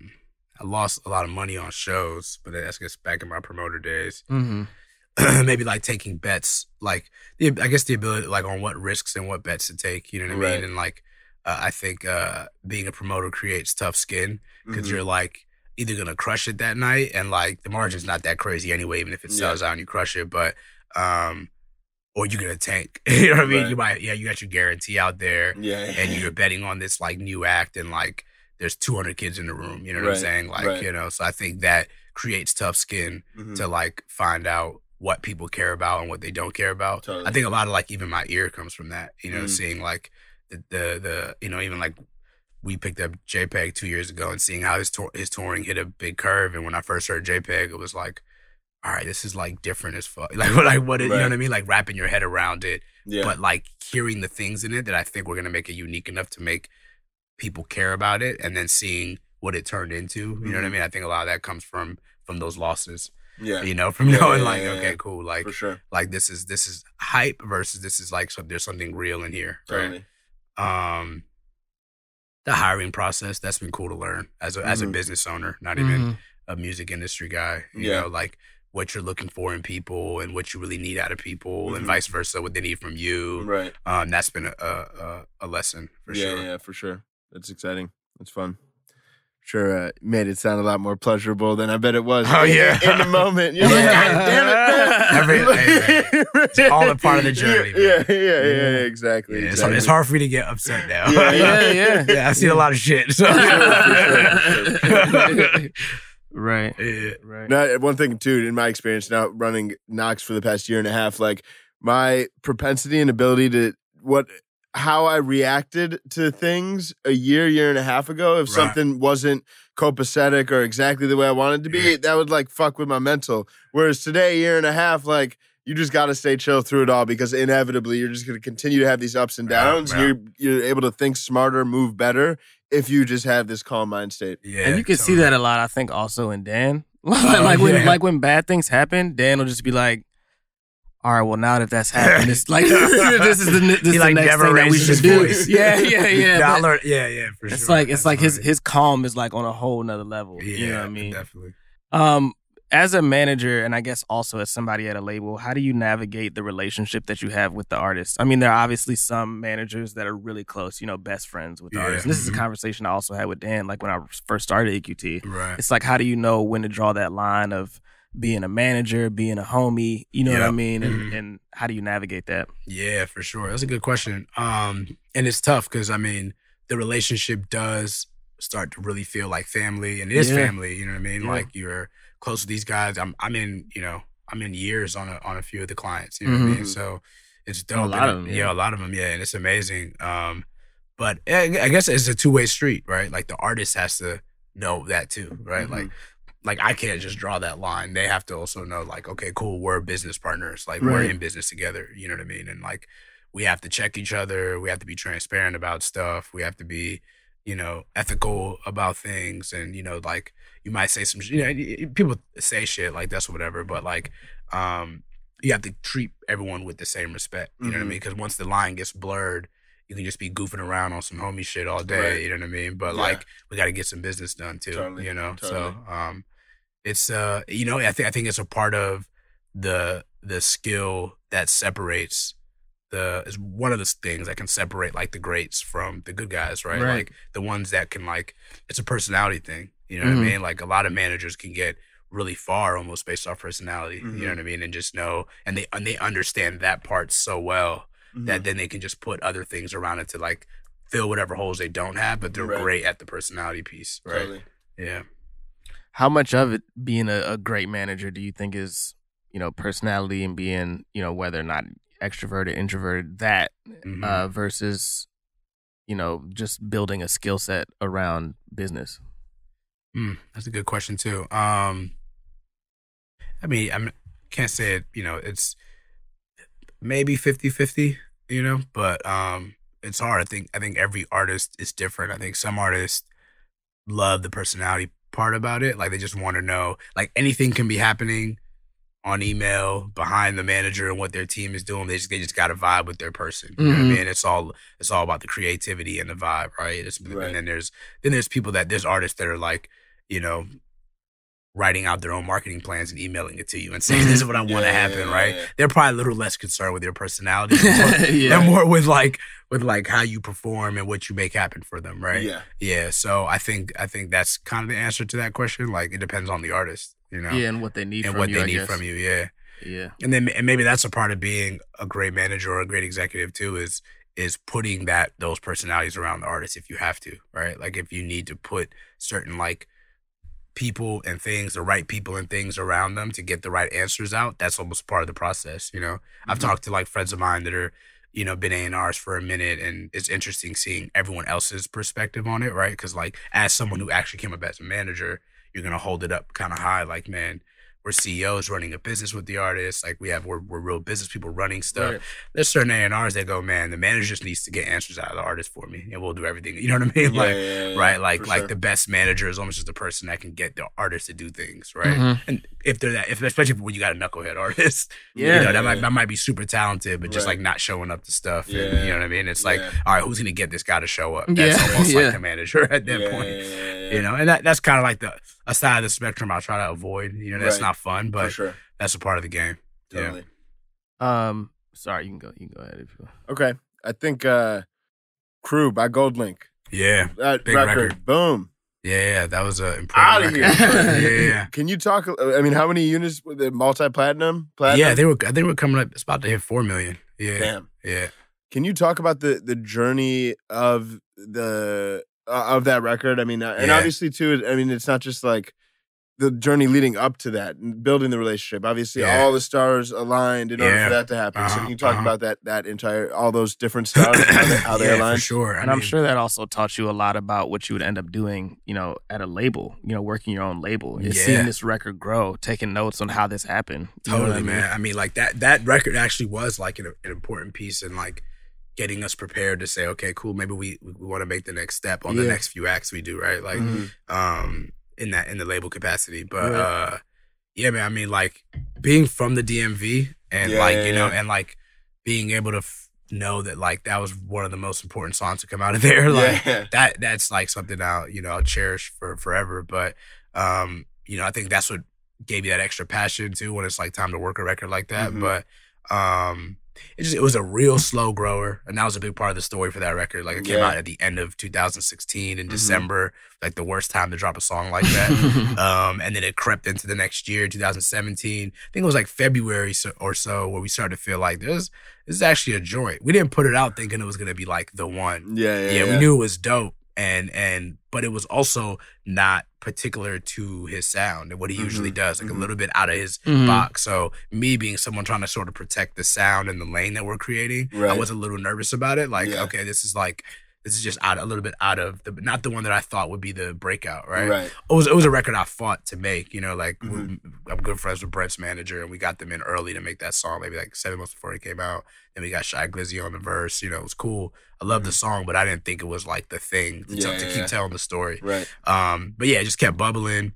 I lost a lot of money on shows, but that's just back in my promoter days. Mm-hmm. Maybe like taking bets, like the, I guess the ability, like on what risks and what bets to take, you know what right. I mean? And like, uh, I think uh, being a promoter creates tough skin because mm-hmm. you're like either going to crush it that night and like the margin's not that crazy anyway, even if it sells yeah. out and you crush it, but, um, or you're going to tank, you know what I mean? Right. You might, yeah, you got your guarantee out there yeah. and you're betting on this like new act and like, there's two hundred kids in the room, you know what right, I'm saying? Like, right. you know, so I think that creates tough skin mm-hmm. to like find out what people care about and what they don't care about. Totally. I think a lot of like, even my ear comes from that, you know, mm-hmm. seeing like the, the, the, you know, even like we picked up JPEG two years ago and seeing how his, to- his touring hit a big curve. And when I first heard JPEG, it was like, all right, this is like different as fuck. Like, like what it, right. you know what I mean? Like wrapping your head around it, yeah. but like hearing the things in it that I think we're going to make it unique enough to make people care about it, and then seeing what it turned into, you mm-hmm. know what I mean? I think a lot of that comes from from those losses, yeah. you know, from yeah, knowing yeah, like, yeah, okay, yeah. cool, like, for sure. like this is this is hype versus this is like so there's something real in here, totally. right? Um, the hiring process that's been cool to learn as a mm-hmm. as a business owner, not mm-hmm. even a music industry guy, you yeah. know, like what you're looking for in people and what you really need out of people, mm-hmm. and vice versa, what they need from you, right? Um, that's been a a, a lesson for yeah, sure, yeah, for sure. That's exciting. That's fun. Sure, uh, made it sound a lot more pleasurable than I bet it was. Oh, yeah. In the moment. You're like, God damn it, man. Every, it's all a part of the journey. Yeah, yeah, yeah, yeah, exactly. Yeah, exactly. It's, it's hard for me to get upset now. Yeah, yeah, yeah. yeah I've seen yeah. a lot of shit. So. right, yeah. right. Now, one thing, too, in my experience now running Knox for the past year and a half, like my propensity and ability to what... how I reacted to things a year, year and a half ago, if right. something wasn't copacetic or exactly the way I wanted to be, yeah. that would like fuck with my mental. Whereas today, year and a half, like you just got to stay chill through it all because inevitably you're just going to continue to have these ups and downs. Right, right. You're, you're able to think smarter, move better if you just have this calm mind state. Yeah, and you can totally. see that a lot, I think, also in Dan. like, oh, like, yeah. when, like when bad things happen, Dan will just be like, all right, well, now that that's happened, it's like, this is the, this he, is like, the next thing that we should do. Voice. Yeah, yeah, yeah. Dollar, yeah, yeah, for it's sure. Like, it's that's like funny. his his calm is like on a whole nother level. Yeah, you know what I mean? Definitely. Um, as a manager, and I guess also as somebody at a label, how do you navigate the relationship that you have with the artist? I mean, there are obviously some managers that are really close, you know, best friends with the yeah. artists. And this mm-hmm. is a conversation I also had with Dan, like when I first started E Q T. Right. It's like, how do you know when to draw that line of being a manager, being a homie, you know yep. what I mean? And, mm-hmm. and how do you navigate that? Yeah, for sure. That's a good question. Um, and it's tough because, I mean, the relationship does start to really feel like family. And it is yeah. family, you know what I mean? Yeah. Like, you're close to these guys. I'm I'm in, you know, I'm in years on a, on a few of the clients, you know mm-hmm. what I mean? So it's dope. A lot and, of them. Yeah. yeah, a lot of them, yeah. And it's amazing. Um, but I guess it's a two-way street, right? Like, the artist has to know that too, right? Mm-hmm. Like, Like, I can't just draw that line. They have to also know, like, okay, cool, we're business partners. Like, right. we're in business together. You know what I mean? And, like, we have to check each other. We have to be transparent about stuff. We have to be, you know, ethical about things. And, you know, like, you might say some, you know, people say shit like that's whatever, but like, um, you have to treat everyone with the same respect. You mm-hmm. know what I mean? Because once the line gets blurred, you can just be goofing around on some homie shit all day. Right. You know what I mean? But yeah. like, we got to get some business done too, totally. you know? Totally. So, um, it's, uh, you know, I think, I think it's a part of the, the skill that separates the, is one of the things that can separate like the greats from the good guys, right? right. Like the ones that can like, it's a personality thing. You know mm-hmm. what I mean? Like a lot of managers can get really far almost based off personality, mm-hmm. you know what I mean? And just know, and they, and they understand that part so well mm-hmm. that then they can just put other things around it to like fill whatever holes they don't have, but they're right. great at the personality piece. Right. Totally. Yeah. How much of it being a, a great manager do you think is, you know, personality and being, you know, whether or not extroverted, introverted, that mm-hmm. uh, versus, you know, just building a skill set around business? Mm, that's a good question too. Um, I mean, I can't say it, you know, it's maybe fifty fifty, you know, but um, it's hard. I think, I think every artist is different. I think some artists love the personality part about it. Like they just want to know, like anything can be happening on email behind the manager and what their team is doing. They just, they just got to vibe with their person. You mm-hmm. know what I mean? It's all, it's all about the creativity and the vibe. Right? It's, right. And then there's, then there's people that there's artists that are like, you know, writing out their own marketing plans and emailing it to you and saying, this is what I want to yeah, happen. Yeah, right. Yeah. They're probably a little less concerned with your personality. More, yeah. They're more with like, with like how you perform and what you make happen for them. Right. Yeah. Yeah. So I think, I think that's kind of the answer to that question. Like it depends on the artist, you know? Yeah. And what they need and from what you, they I need guess. from you. Yeah. Yeah. And then, and maybe that's a part of being a great manager or a great executive too, is, is putting that, those personalities around the artist if you have to. Right. Like if you need to put certain like, people and things, the right people and things around them to get the right answers out, that's almost part of the process, you know? Mm-hmm. I've talked to like friends of mine that are, you know, been A and Rs for a minute, and it's interesting seeing everyone else's perspective on it, right? Because like as someone who actually came up as a manager, you're going to hold it up kind of high, like, man, we're C E Os running a business with the artists. Like we have, we're, we're real business people running stuff. Right. There's certain A and Rs that go, man, the manager just needs to get answers out of the artist for me and we'll do everything. You know what I mean? Yeah, like, yeah, yeah, right. Like, like sure. the best manager is almost just the person that can get the artist to do things. Right. Mm-hmm. And if they're that, if, especially when you got a knucklehead artist, yeah, you know, that yeah, might, yeah. that might be super talented, but just right. like not showing up to stuff. Yeah, and, you know what I mean? It's yeah. like, all right, who's going to get this guy to show up? That's yeah. almost yeah. like the manager at that yeah, point, yeah, yeah, yeah. you know? And that, that's kind of like the, a side of the spectrum I'll try to avoid, you know, that's right. not fun, but sure. that's a part of the game. Totally. Yeah. Um, sorry, you can go. You can go ahead if you want. Okay, I think uh, "Crew" by GoldLink. Yeah, that big record. record. Boom. Yeah, that was an important record. Out of here. yeah, yeah. Can you talk? I mean, how many units were the multi-platinum? Platinum? Yeah, they were. I think we're coming up. It's about to hit four million. Yeah. Damn. Yeah. Can you talk about the the journey of the uh, of that record? I mean, uh, and yeah. obviously too. I mean, it's not just like. The journey leading up to that and building the relationship. Obviously, yeah. all the stars aligned in yeah. order for that to happen. Uh-huh, so can you talk uh-huh. about that that entire, all those different stars, how they, how they yeah, aligned? For sure. I and mean, I'm sure that also taught you a lot about what you would end up doing, you know, at a label, you know, working your own label. Yeah. Seeing this record grow, taking notes on how this happened. Totally, I mean? man. I mean, like that that record actually was like an, an important piece in like getting us prepared to say, okay, cool, maybe we, we want to make the next step on yeah. the next few acts we do, right? Like, mm-hmm. um, in that, in the label capacity. But yeah. uh yeah, man, I mean, like being from the D M V and yeah, like, you yeah, know, yeah. and like being able to f know that like that was one of the most important songs to come out of there. Like yeah. that, that's like something I'll, you know, I'll cherish for forever. But, um, you know, I think that's what gave me that extra passion too when it's like time to work a record like that. Mm-hmm. But, um, it just, it was a real slow grower, and that was a big part of the story for that record. Like it came yeah. out at the end of two thousand sixteen in mm-hmm. December, like the worst time to drop a song like that. um, and then it crept into the next year, two thousand seventeen. I think it was like February so, or so where we started to feel like this, this is actually a joint. We didn't put it out thinking it was going to be like the one. Yeah, yeah, yeah. Yeah, we knew it was dope. And, and, but it was also not particular to his sound and what he mm-hmm. usually does, like mm-hmm. a little bit out of his mm-hmm. box. So me being someone trying to sort of protect the sound and the lane that we're creating, right. I was a little nervous about it. Like, yeah. okay, this is like, This is just out a little bit out of the, not the one that I thought would be the breakout, right? Right. It was it was a record I fought to make, you know. Like mm-hmm. we, I'm good friends with Brent's manager, and we got them in early to make that song, maybe like seven months before it came out. And we got Shy Glizzy on the verse. You know, it was cool. I love mm-hmm. the song, but I didn't think it was like the thing to, yeah, tell, yeah, to keep yeah. telling the story. Right. Um. But yeah, it just kept bubbling.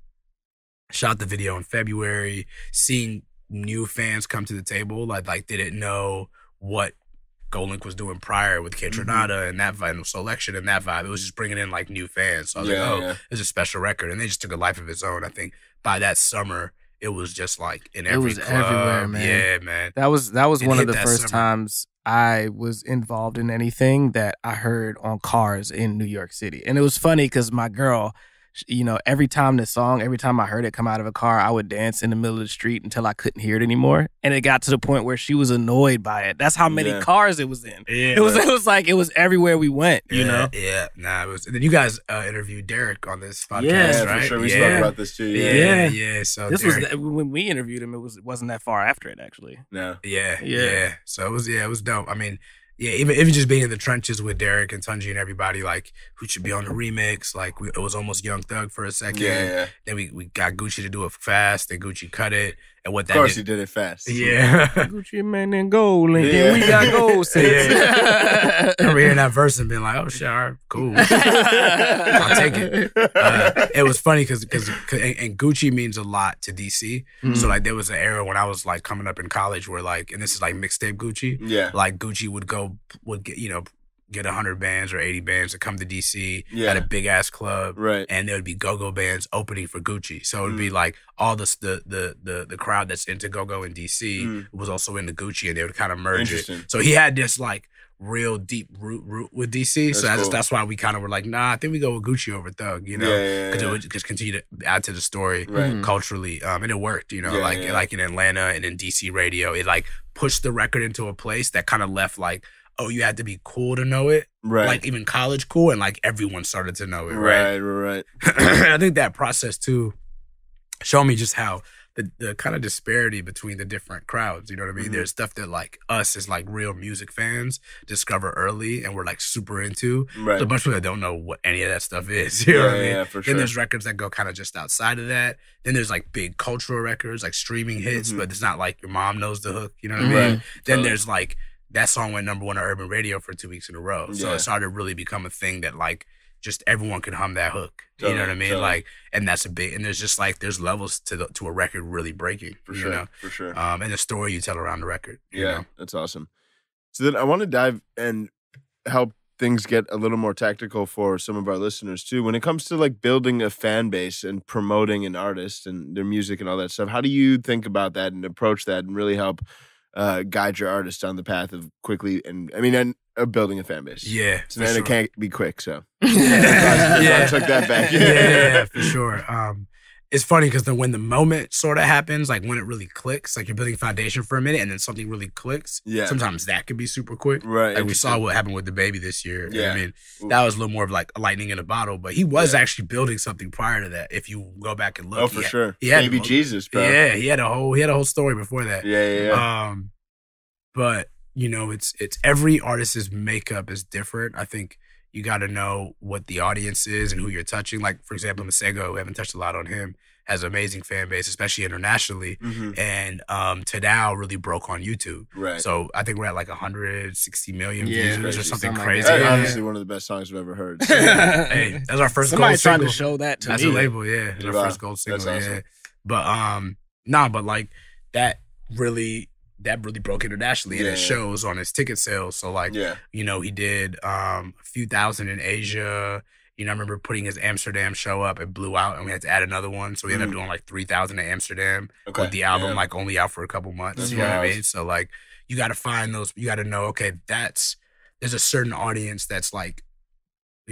Shot the video in February. Seeing new fans come to the table, like like they didn't know what GoldLink was doing prior with Kitronada mm-hmm. and that vinyl selection and that vibe. It was just bringing in like new fans. So I was yeah, like, oh, yeah. it's a special record. And they just took a life of its own. I think by that summer, it was just like in every It was club. everywhere, man. Yeah, man. That was that was it one of the first summer. times I was involved in anything that I heard on cars in New York City. And it was funny because my girl, you know, every time this song, every time I heard it come out of a car, I would dance in the middle of the street until I couldn't hear it anymore. And it got to the point where she was annoyed by it. That's how many yeah. cars it was in. Yeah. It was it was like, it was everywhere we went, you yeah, know? Yeah. Nah, it was. And then you guys uh, interviewed Derek on this podcast, yeah, right? For sure. We yeah. spoke about this too. Yeah. Yeah. yeah. yeah. So this Derek, was, when we interviewed him, it was, it wasn't that far after it, actually. No. Yeah. Yeah. yeah. So it was, yeah, it was dope. I mean, Yeah, even even just being in the trenches with Derek and Tunji and everybody, like who should be on the remix. Like we, it was almost Young Thug for a second. Yeah, yeah. Then we, we got Gucci to do it fast, and Gucci cut it. And what that of course did, he did it fast. Yeah, Gucci man and GoldLink. Yeah. We got gold sets. Yeah, yeah. I remember hearing that verse and being like, "Oh shit, all right, cool, I'll take it." Uh, it was funny because because and, and Gucci means a lot to D C. Mm-hmm. So like there was an era when I was like coming up in college where like, and this is like mixtape Gucci. Yeah, like Gucci would go would get you know. get one hundred bands or eighty bands to come to D C yeah. at a big-ass club. Right. And there would be go-go bands opening for Gucci. So it would mm. be like all this, the the the the crowd that's into go-go in D C mm. was also into Gucci, and they would kind of merge it. So he had this, like, real deep root root with D C. That's so that's, cool. that's why we kind of were like, nah, I think we go with Gucci over Thug, you know? Because yeah, yeah, yeah. it would just continue to add to the story right. culturally. Um, and it worked, you know? Yeah, like yeah. Like in Atlanta and in D C radio, it, like, pushed the record into a place that kind of left, like, oh, you had to be cool to know it. Right. Like, even college cool, and, like, everyone started to know it, right? Right, right, right. I think that process, too, showed me just how the, the kind of disparity between the different crowds, you know what I mean? Mm-hmm. There's stuff that, like, us as, like, real music fans discover early and we're, like, super into. Right. There's a bunch of people that don't know what any of that stuff is, you know yeah, what I mean? Yeah, for sure. Then there's records that go kind of just outside of that. Then there's, like, big cultural records, like, streaming hits, mm-hmm. but it's not, like, your mom knows the hook, you know what right. I mean? Then totally. there's, like... That song went number one on urban radio for two weeks in a row. So yeah. it started to really become a thing that, like, just everyone could hum that hook. Totally, you know what I mean? Totally. Like, and that's a big, and there's just, like, there's levels to the, to a record really breaking. For sure, you know? for sure. Um, and the story you tell around the record. You yeah, know? That's awesome. So then I want to dive and help things get a little more tactical for some of our listeners, too. When it comes to, like, building a fan base and promoting an artist and their music and all that stuff, how do you think about that and approach that and really help Uh, guide your artist on the path of quickly and I mean and uh, building a fan base? Yeah, so then sure. it can't be quick. So yeah, I, yeah. I took that back. Yeah, yeah for sure. Um, it's funny because the when the moment sort of happens, like when it really clicks, like you're building a foundation for a minute and then something really clicks. Yeah, sometimes that could be super quick. Right, like we saw what happened with the baby this year. Yeah, you know I mean Ooh. that was a little more of like lightning in a bottle, but he was yeah. actually building something prior to that. If you go back and look, oh for he had, sure, he had baby whole, Jesus, bro. Yeah, he had a whole he had a whole story before that. Yeah, yeah. yeah. Um. But, you know, it's it's every artist's makeup is different. I think you got to know what the audience is and who you're touching. Like, for example, Masego, we haven't touched a lot on him, has an amazing fan base, especially internationally. Mm-hmm. And um, Tadao really broke on YouTube. Right. So I think we're at like one hundred sixty million yeah, views or something, something crazy. Like that's yeah. obviously one of the best songs I've ever heard. So. Hey, that's our first Somebody gold single. Somebody trying to show that to that's me. That's a label, yeah. That's wow. our first gold single, that's awesome. yeah. But, um, nah, but like that really... that really broke internationally and yeah, it shows on his ticket sales. So like, yeah. you know, he did um, a few thousand in Asia. You know, I remember putting his Amsterdam show up. It blew out and we had to add another one. So we ended mm. up doing like three thousand in Amsterdam okay. with the album yeah. like only out for a couple months. That's you know what I mean? So like, you got to find those, you got to know, okay, that's, there's a certain audience that's like,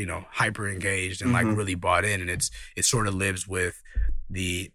you know, hyper engaged and mm-hmm. like really bought in. And it's, it sort of lives with the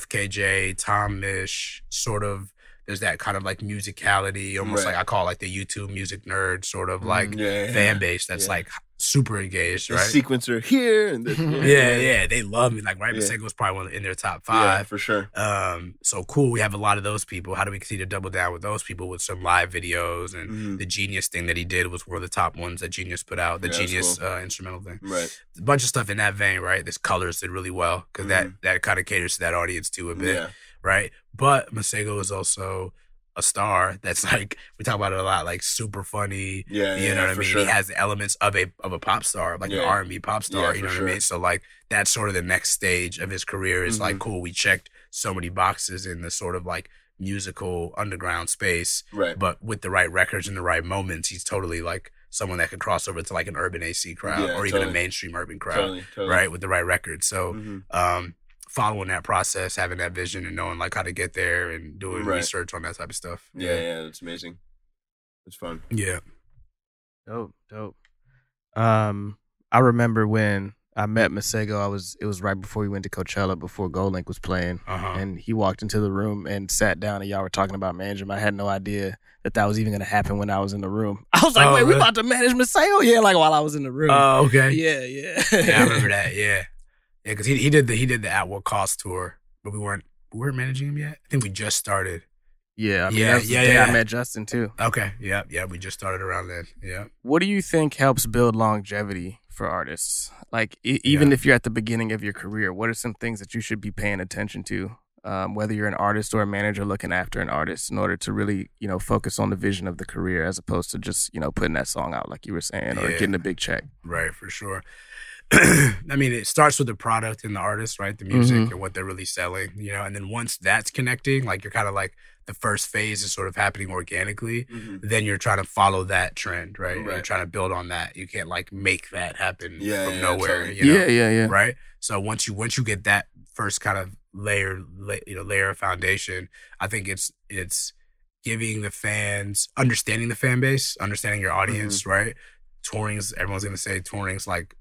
F K J, Tom Mish sort of, there's that kind of like musicality, almost right. like I call like the YouTube music nerd sort of like yeah, yeah, fan base that's yeah. like super engaged, right? The sequencer here. And the, yeah, yeah, yeah. They love me. Like, right? Yeah. Masego was probably one in their top five. Yeah, for sure. Um, so cool. We have a lot of those people. How do we continue to double down with those people with some live videos? And mm. the Genius thing that he did was one of the top ones that Genius put out, the yeah, Genius cool. uh, instrumental thing. Right. A bunch of stuff in that vein, right? This Colors did really well because mm. that, that kind of caters to that audience too a bit. Yeah. Right, but Masego is also a star that's like we talk about it a lot, like super funny. Yeah, you yeah, know what I mean. Sure. He has the elements of a of a pop star, like yeah. an R and B pop star. Yeah, you know what sure. I mean. So like that's sort of the next stage of his career is mm-hmm. like cool. We checked so many boxes in the sort of like musical underground space, right? But with the right records and the right moments, he's totally like someone that could cross over to like an urban A C crowd yeah, or totally. even a mainstream urban crowd, totally, totally. right? With the right records. So. Mm-hmm. um following that process, having that vision and knowing like how to get there and doing right. research on that type of stuff. Yeah, yeah, yeah, that's amazing. It's fun. Yeah. Dope, dope. Um, I remember when I met Masego, I was it was right before we went to Coachella, before GoldLink was playing. Uh-huh. And he walked into the room and sat down and y'all were talking about managing him. I had no idea that that was even going to happen when I was in the room. I was like, oh, wait, really? We about to manage Masego? Yeah, like while I was in the room. Oh, uh, okay. Yeah, yeah. Yeah, I remember that, yeah. Yeah, because he he did the he did the At What Cost tour, but we weren't we weren't managing him yet. I think we just started. Yeah, I mean, yeah, that's yeah, the day yeah. I met Justin too. Okay, yeah, yeah, we just started around then. Yeah. What do you think helps build longevity for artists? Like, e- even yeah. if you're at the beginning of your career, what are some things that you should be paying attention to, um, whether you're an artist or a manager looking after an artist, in order to really you know focus on the vision of the career as opposed to just you know putting that song out like you were saying or yeah. getting a big check. Right, for sure. I mean, it starts with the product and the artist, right? The music mm-hmm. and what they're really selling, you know? And then once that's connecting, like you're kind of like the first phase is sort of happening organically, mm-hmm. then you're trying to follow that trend, right? right? You're trying to build on that. You can't like make that happen yeah, from yeah, nowhere, totally. you know? Yeah, yeah, yeah. Right? So once you once you get that first kind of layer, la- you know, layer of foundation, I think it's it's giving the fans, understanding the fan base, understanding your audience, mm-hmm. right? Touring's, everyone's going to say touring's like,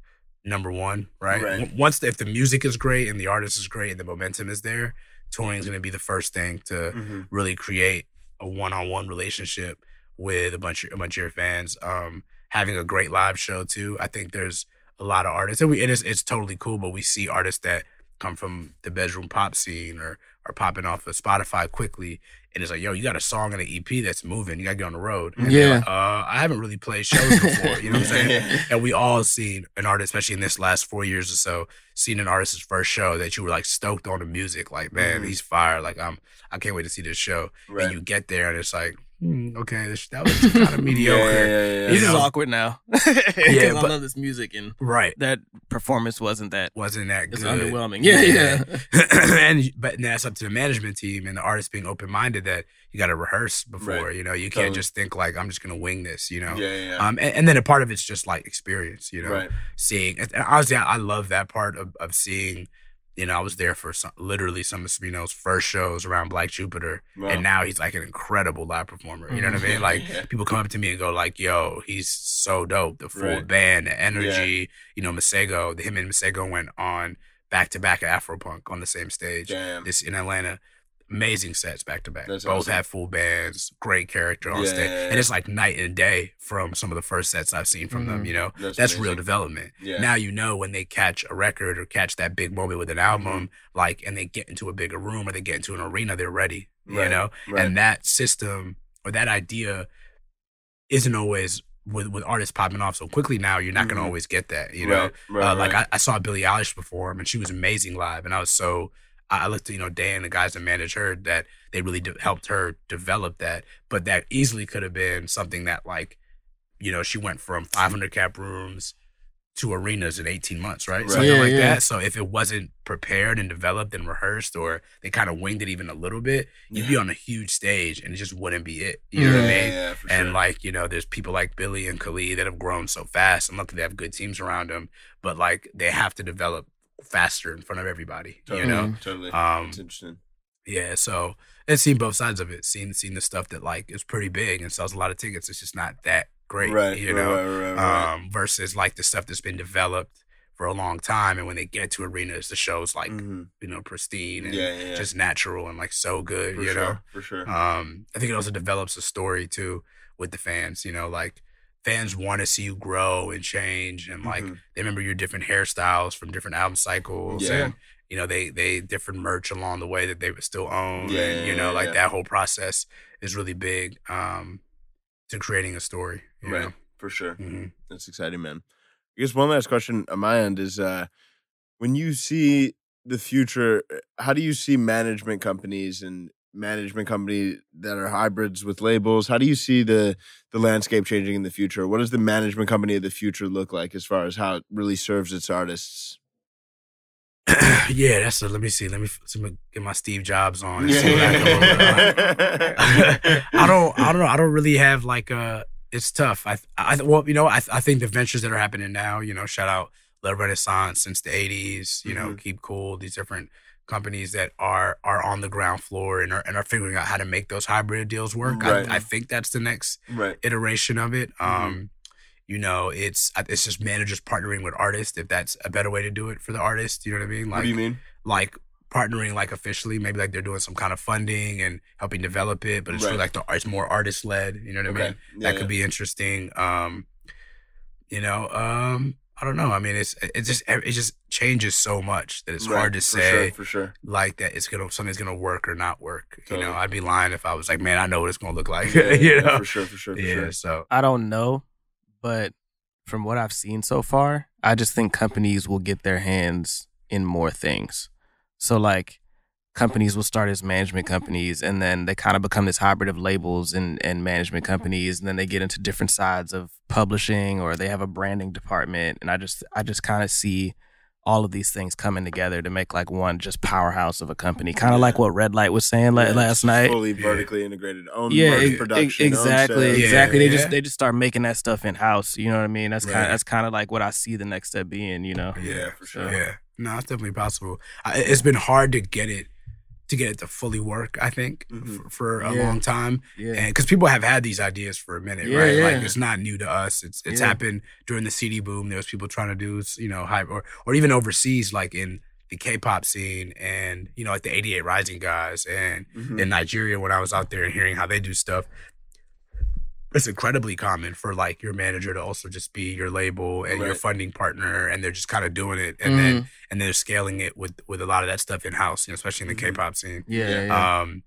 number one, right? right. Once the, if the music is great and the artist is great and the momentum is there, touring is going to be the first thing to mm-hmm. really create a one-on-one relationship with a bunch of a bunch of your fans. Um, having a great live show too. I think there's a lot of artists, and we and it's it's totally cool. But we see artists that come from the bedroom pop scene or are popping off of Spotify quickly, and it's like, yo, you got a song and an E P that's moving. You got to get on the road. And yeah. Like, uh, I haven't really played shows before. You know what I'm saying? Yeah. And we all seen an artist, especially in this last four years or so, seen an artist's first show that you were like stoked on the music. Like, man, mm-hmm. he's fire. Like, I'm, I can't wait to see this show. Right. And you get there and it's like, mm, okay, this, that was kind of mediocre. Yeah, yeah, yeah, yeah. This know? is awkward now. yeah, but, I love this music and right. that performance wasn't that wasn't that good. It's underwhelming. Yeah, yeah. yeah. and but and that's up to the management team and the artist being open minded that you got to rehearse before. Right. You know, you can't totally. just think like I'm just gonna wing this. You know. Yeah, yeah. yeah. Um, and, and then a part of it's just like experience. You know, right. seeing. And honestly, I, I love that part of of seeing. You know, I was there for some, literally some of Smino's first shows around Black Jupiter. Wow. And now he's like an incredible live performer. You know what I mean? Like yeah. people come up to me and go like, yo, he's so dope. The full right. band, the energy, yeah. you know, Masego, him and Masego went on back-to-back Afropunk on the same stage. Damn. This in Atlanta. Amazing sets back to back. Both awesome. had full bands, great character on yeah, stage. Yeah, yeah. And it's like night and day from some of the first sets I've seen from mm-hmm. them, you know? That's, That's real development. Yeah. Now you know when they catch a record or catch that big moment with an album, mm-hmm. like, and they get into a bigger room or they get into an arena, they're ready, right, you know? Right. And that system or that idea isn't always... With with artists popping off so quickly now, you're not gonna mm-hmm. always get that, you know. Right, right, uh, like right. I, I saw Billie Eilish perform, and she was amazing live, and I was so I looked at you know Dan, the guys that managed her, that they really de- helped her develop that. But that easily could have been something that like, you know, she went from five hundred cap rooms to arenas in eighteen months, right? right. Something yeah, like yeah. that. So if it wasn't prepared and developed and rehearsed, or they kind of winged it even a little bit, you'd yeah. be on a huge stage and it just wouldn't be it. You know yeah, what I mean? Yeah, for sure. And like, you know, there's people like Billy and Khalid that have grown so fast and lucky they have good teams around them, but like they have to develop faster in front of everybody, totally, you know? Totally. Um, That's interesting. Yeah, so I've seen both sides of it. Seen, seen the stuff that like is pretty big and sells a lot of tickets. It's just not that great, right, you know, right, right, right. Um, versus like the stuff that's been developed for a long time, and when they get to arenas, the show's like mm-hmm. you know, pristine and yeah, yeah, yeah. just natural and like so good. For you sure, know, for sure. Um, I think it also develops a story too with the fans. You know, like fans want to see you grow and change, and like mm-hmm. they remember your different hairstyles from different album cycles. Yeah. And, you know, they they different merch along the way that they would still own. Yeah, and you know, yeah, like yeah. that whole process is really big um, to creating a story. You right, know? For sure. Mm-hmm. That's exciting, man. I guess one last question on my end is, uh, when you see the future, how do you see management companies and management companies that are hybrids with labels? How do you see the the landscape changing in the future? What does the management company of the future look like as far as how it really serves its artists? Yeah, that's a, let me see. Let me, let me get my Steve Jobs on. And yeah. see what I, I don't. I don't know. I don't really have like a. It's tough. I, I, well, you know, I, I think the ventures that are happening now, you know, shout out La Renaissance since the eighties, you know, mm-hmm. Keep Cool, these different companies that are are on the ground floor and are and are figuring out how to make those hybrid deals work. Right. I, I think that's the next right. iteration of it. Mm-hmm. Um, you know, it's it's just managers partnering with artists, if that's a better way to do it for the artist. You know what I mean? Like, what do you mean? Like. Partnering like officially, maybe like they're doing some kind of funding and helping develop it, but it's right. really like the it's more artist led. You know what okay. I mean? Yeah, that yeah. could be interesting. Um, you know, um, I don't know. I mean, it's it just it just changes so much that it's right. hard to say for sure, for sure. like that it's gonna something's gonna work or not work. Totally. You know, I'd be lying if I was like, man, I know what it's gonna look like. Yeah, you know, yeah, for sure, for sure, for yeah. Sure. So I don't know, but from what I've seen so far, I just think companies will get their hands in more things. So, like, companies will start as management companies, and then they kind of become this hybrid of labels and, and management companies, and then they get into different sides of publishing, or they have a branding department. And I just I just kind of see all of these things coming together to make, like, one just powerhouse of a company. Kind of yeah. like what Red Light was saying yeah, last night. Fully vertically integrated. Own yeah, it, production. Exactly. Own exactly. Yeah, yeah. They just they just start making that stuff in-house. You know what I mean? That's right. kind of, that's kind of like what I see the next step being, you know? Yeah, for sure. So, yeah. No, it's definitely possible. I, it's been hard to get it to get it to fully work, I think, mm-hmm. for, for a yeah. long time. Yeah. And because people have had these ideas for a minute, yeah, right? Yeah. Like, it's not new to us. It's it's yeah. happened during the C D boom. There was people trying to do, you know, hype, or, or even overseas, like in the K-pop scene and, you know, like the eighty-eight Rising guys and mm-hmm. in Nigeria when I was out there and hearing how they do stuff. It's incredibly common for like your manager to also just be your label and right. your funding partner, and they're just kind of doing it, and mm. then and they're scaling it with with a lot of that stuff in house, you know, especially in the K-pop scene. Yeah, yeah. Um,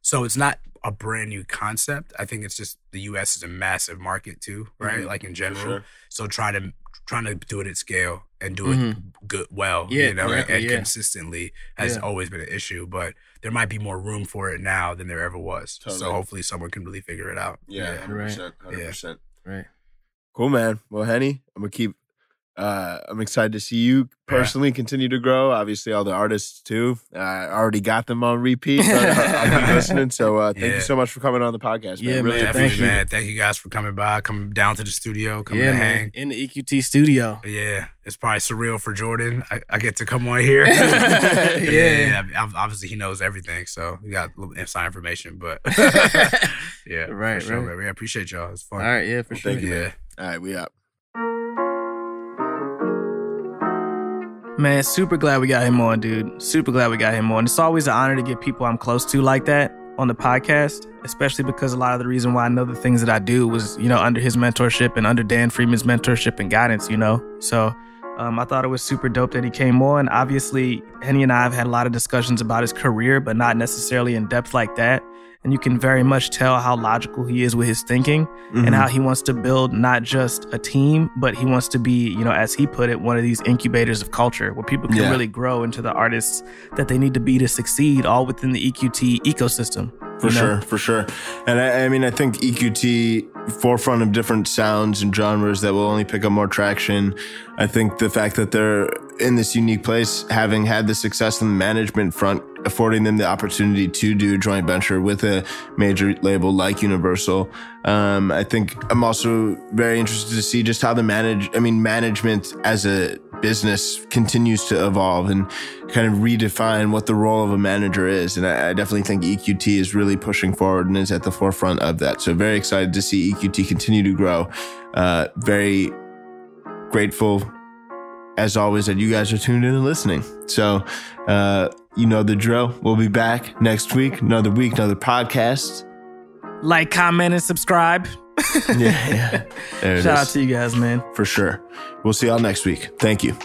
so it's not a brand new concept. I think it's just the U S is a massive market too, right? Mm-hmm. Like in general. Sure. So trying to trying to do it at scale and do mm-hmm. it good well, yeah, you know, yeah, and yeah. consistently has yeah. always been an issue, but there might be more room for it now than there ever was. Totally. So hopefully someone can really figure it out. Yeah, yeah. one hundred percent, one hundred percent. Yeah. Right. Cool, man. Well, Henny, I'm gonna keep. Uh, I'm excited to see you personally yeah. continue to grow. Obviously, all the artists too. I uh, already got them on repeat. So I'll keep listening. So uh, thank yeah. you so much for coming on the podcast. Man. Yeah, really, man, thank you. Man. Thank you guys for coming by, coming down to the studio, coming yeah, to man. hang in the E Q T studio. Yeah, it's probably surreal for Jordan. I, I get to come on here. yeah, yeah. yeah, obviously he knows everything, so we got a little inside information. But yeah, right, sure, right. Man. I appreciate y'all. It's fun. All right, yeah, for well, sure. Thank you. Yeah. Man. All right, we out. Man, super glad we got him on, dude. Super glad we got him on. It's always an honor to get people I'm close to like that on the podcast, especially because a lot of the reason why I know the things that I do was, you know, under his mentorship and under Dan Freeman's mentorship and guidance, you know? So um, I thought it was super dope that he came on. Obviously, Henny and I have had a lot of discussions about his career, but not necessarily in depth like that. And you can very much tell how logical he is with his thinking mm-hmm. and how he wants to build not just a team, but he wants to be, you know, as he put it, one of these incubators of culture where people can yeah. really grow into the artists that they need to be to succeed, all within the E Q T ecosystem. For you know? sure, for sure. And I, I mean, I think E Q T, forefront of different sounds and genres that will only pick up more traction. I think the fact that they're in this unique place, having had the success on the management front, affording them the opportunity to do a joint venture with a major label like Universal. Um, I think I'm also very interested to see just how the manage, I mean, management as a business continues to evolve and kind of redefine what the role of a manager is. And I, I definitely think E Q T is really pushing forward and is at the forefront of that. So very excited to see E Q T continue to grow. Uh, very grateful as always, that you guys are tuned in and listening. So, uh, you know the drill. We'll be back next week, another week, another podcast. Like, comment, and subscribe. yeah, yeah. Shout is. out to you guys, man. For sure. We'll see y'all next week. Thank you.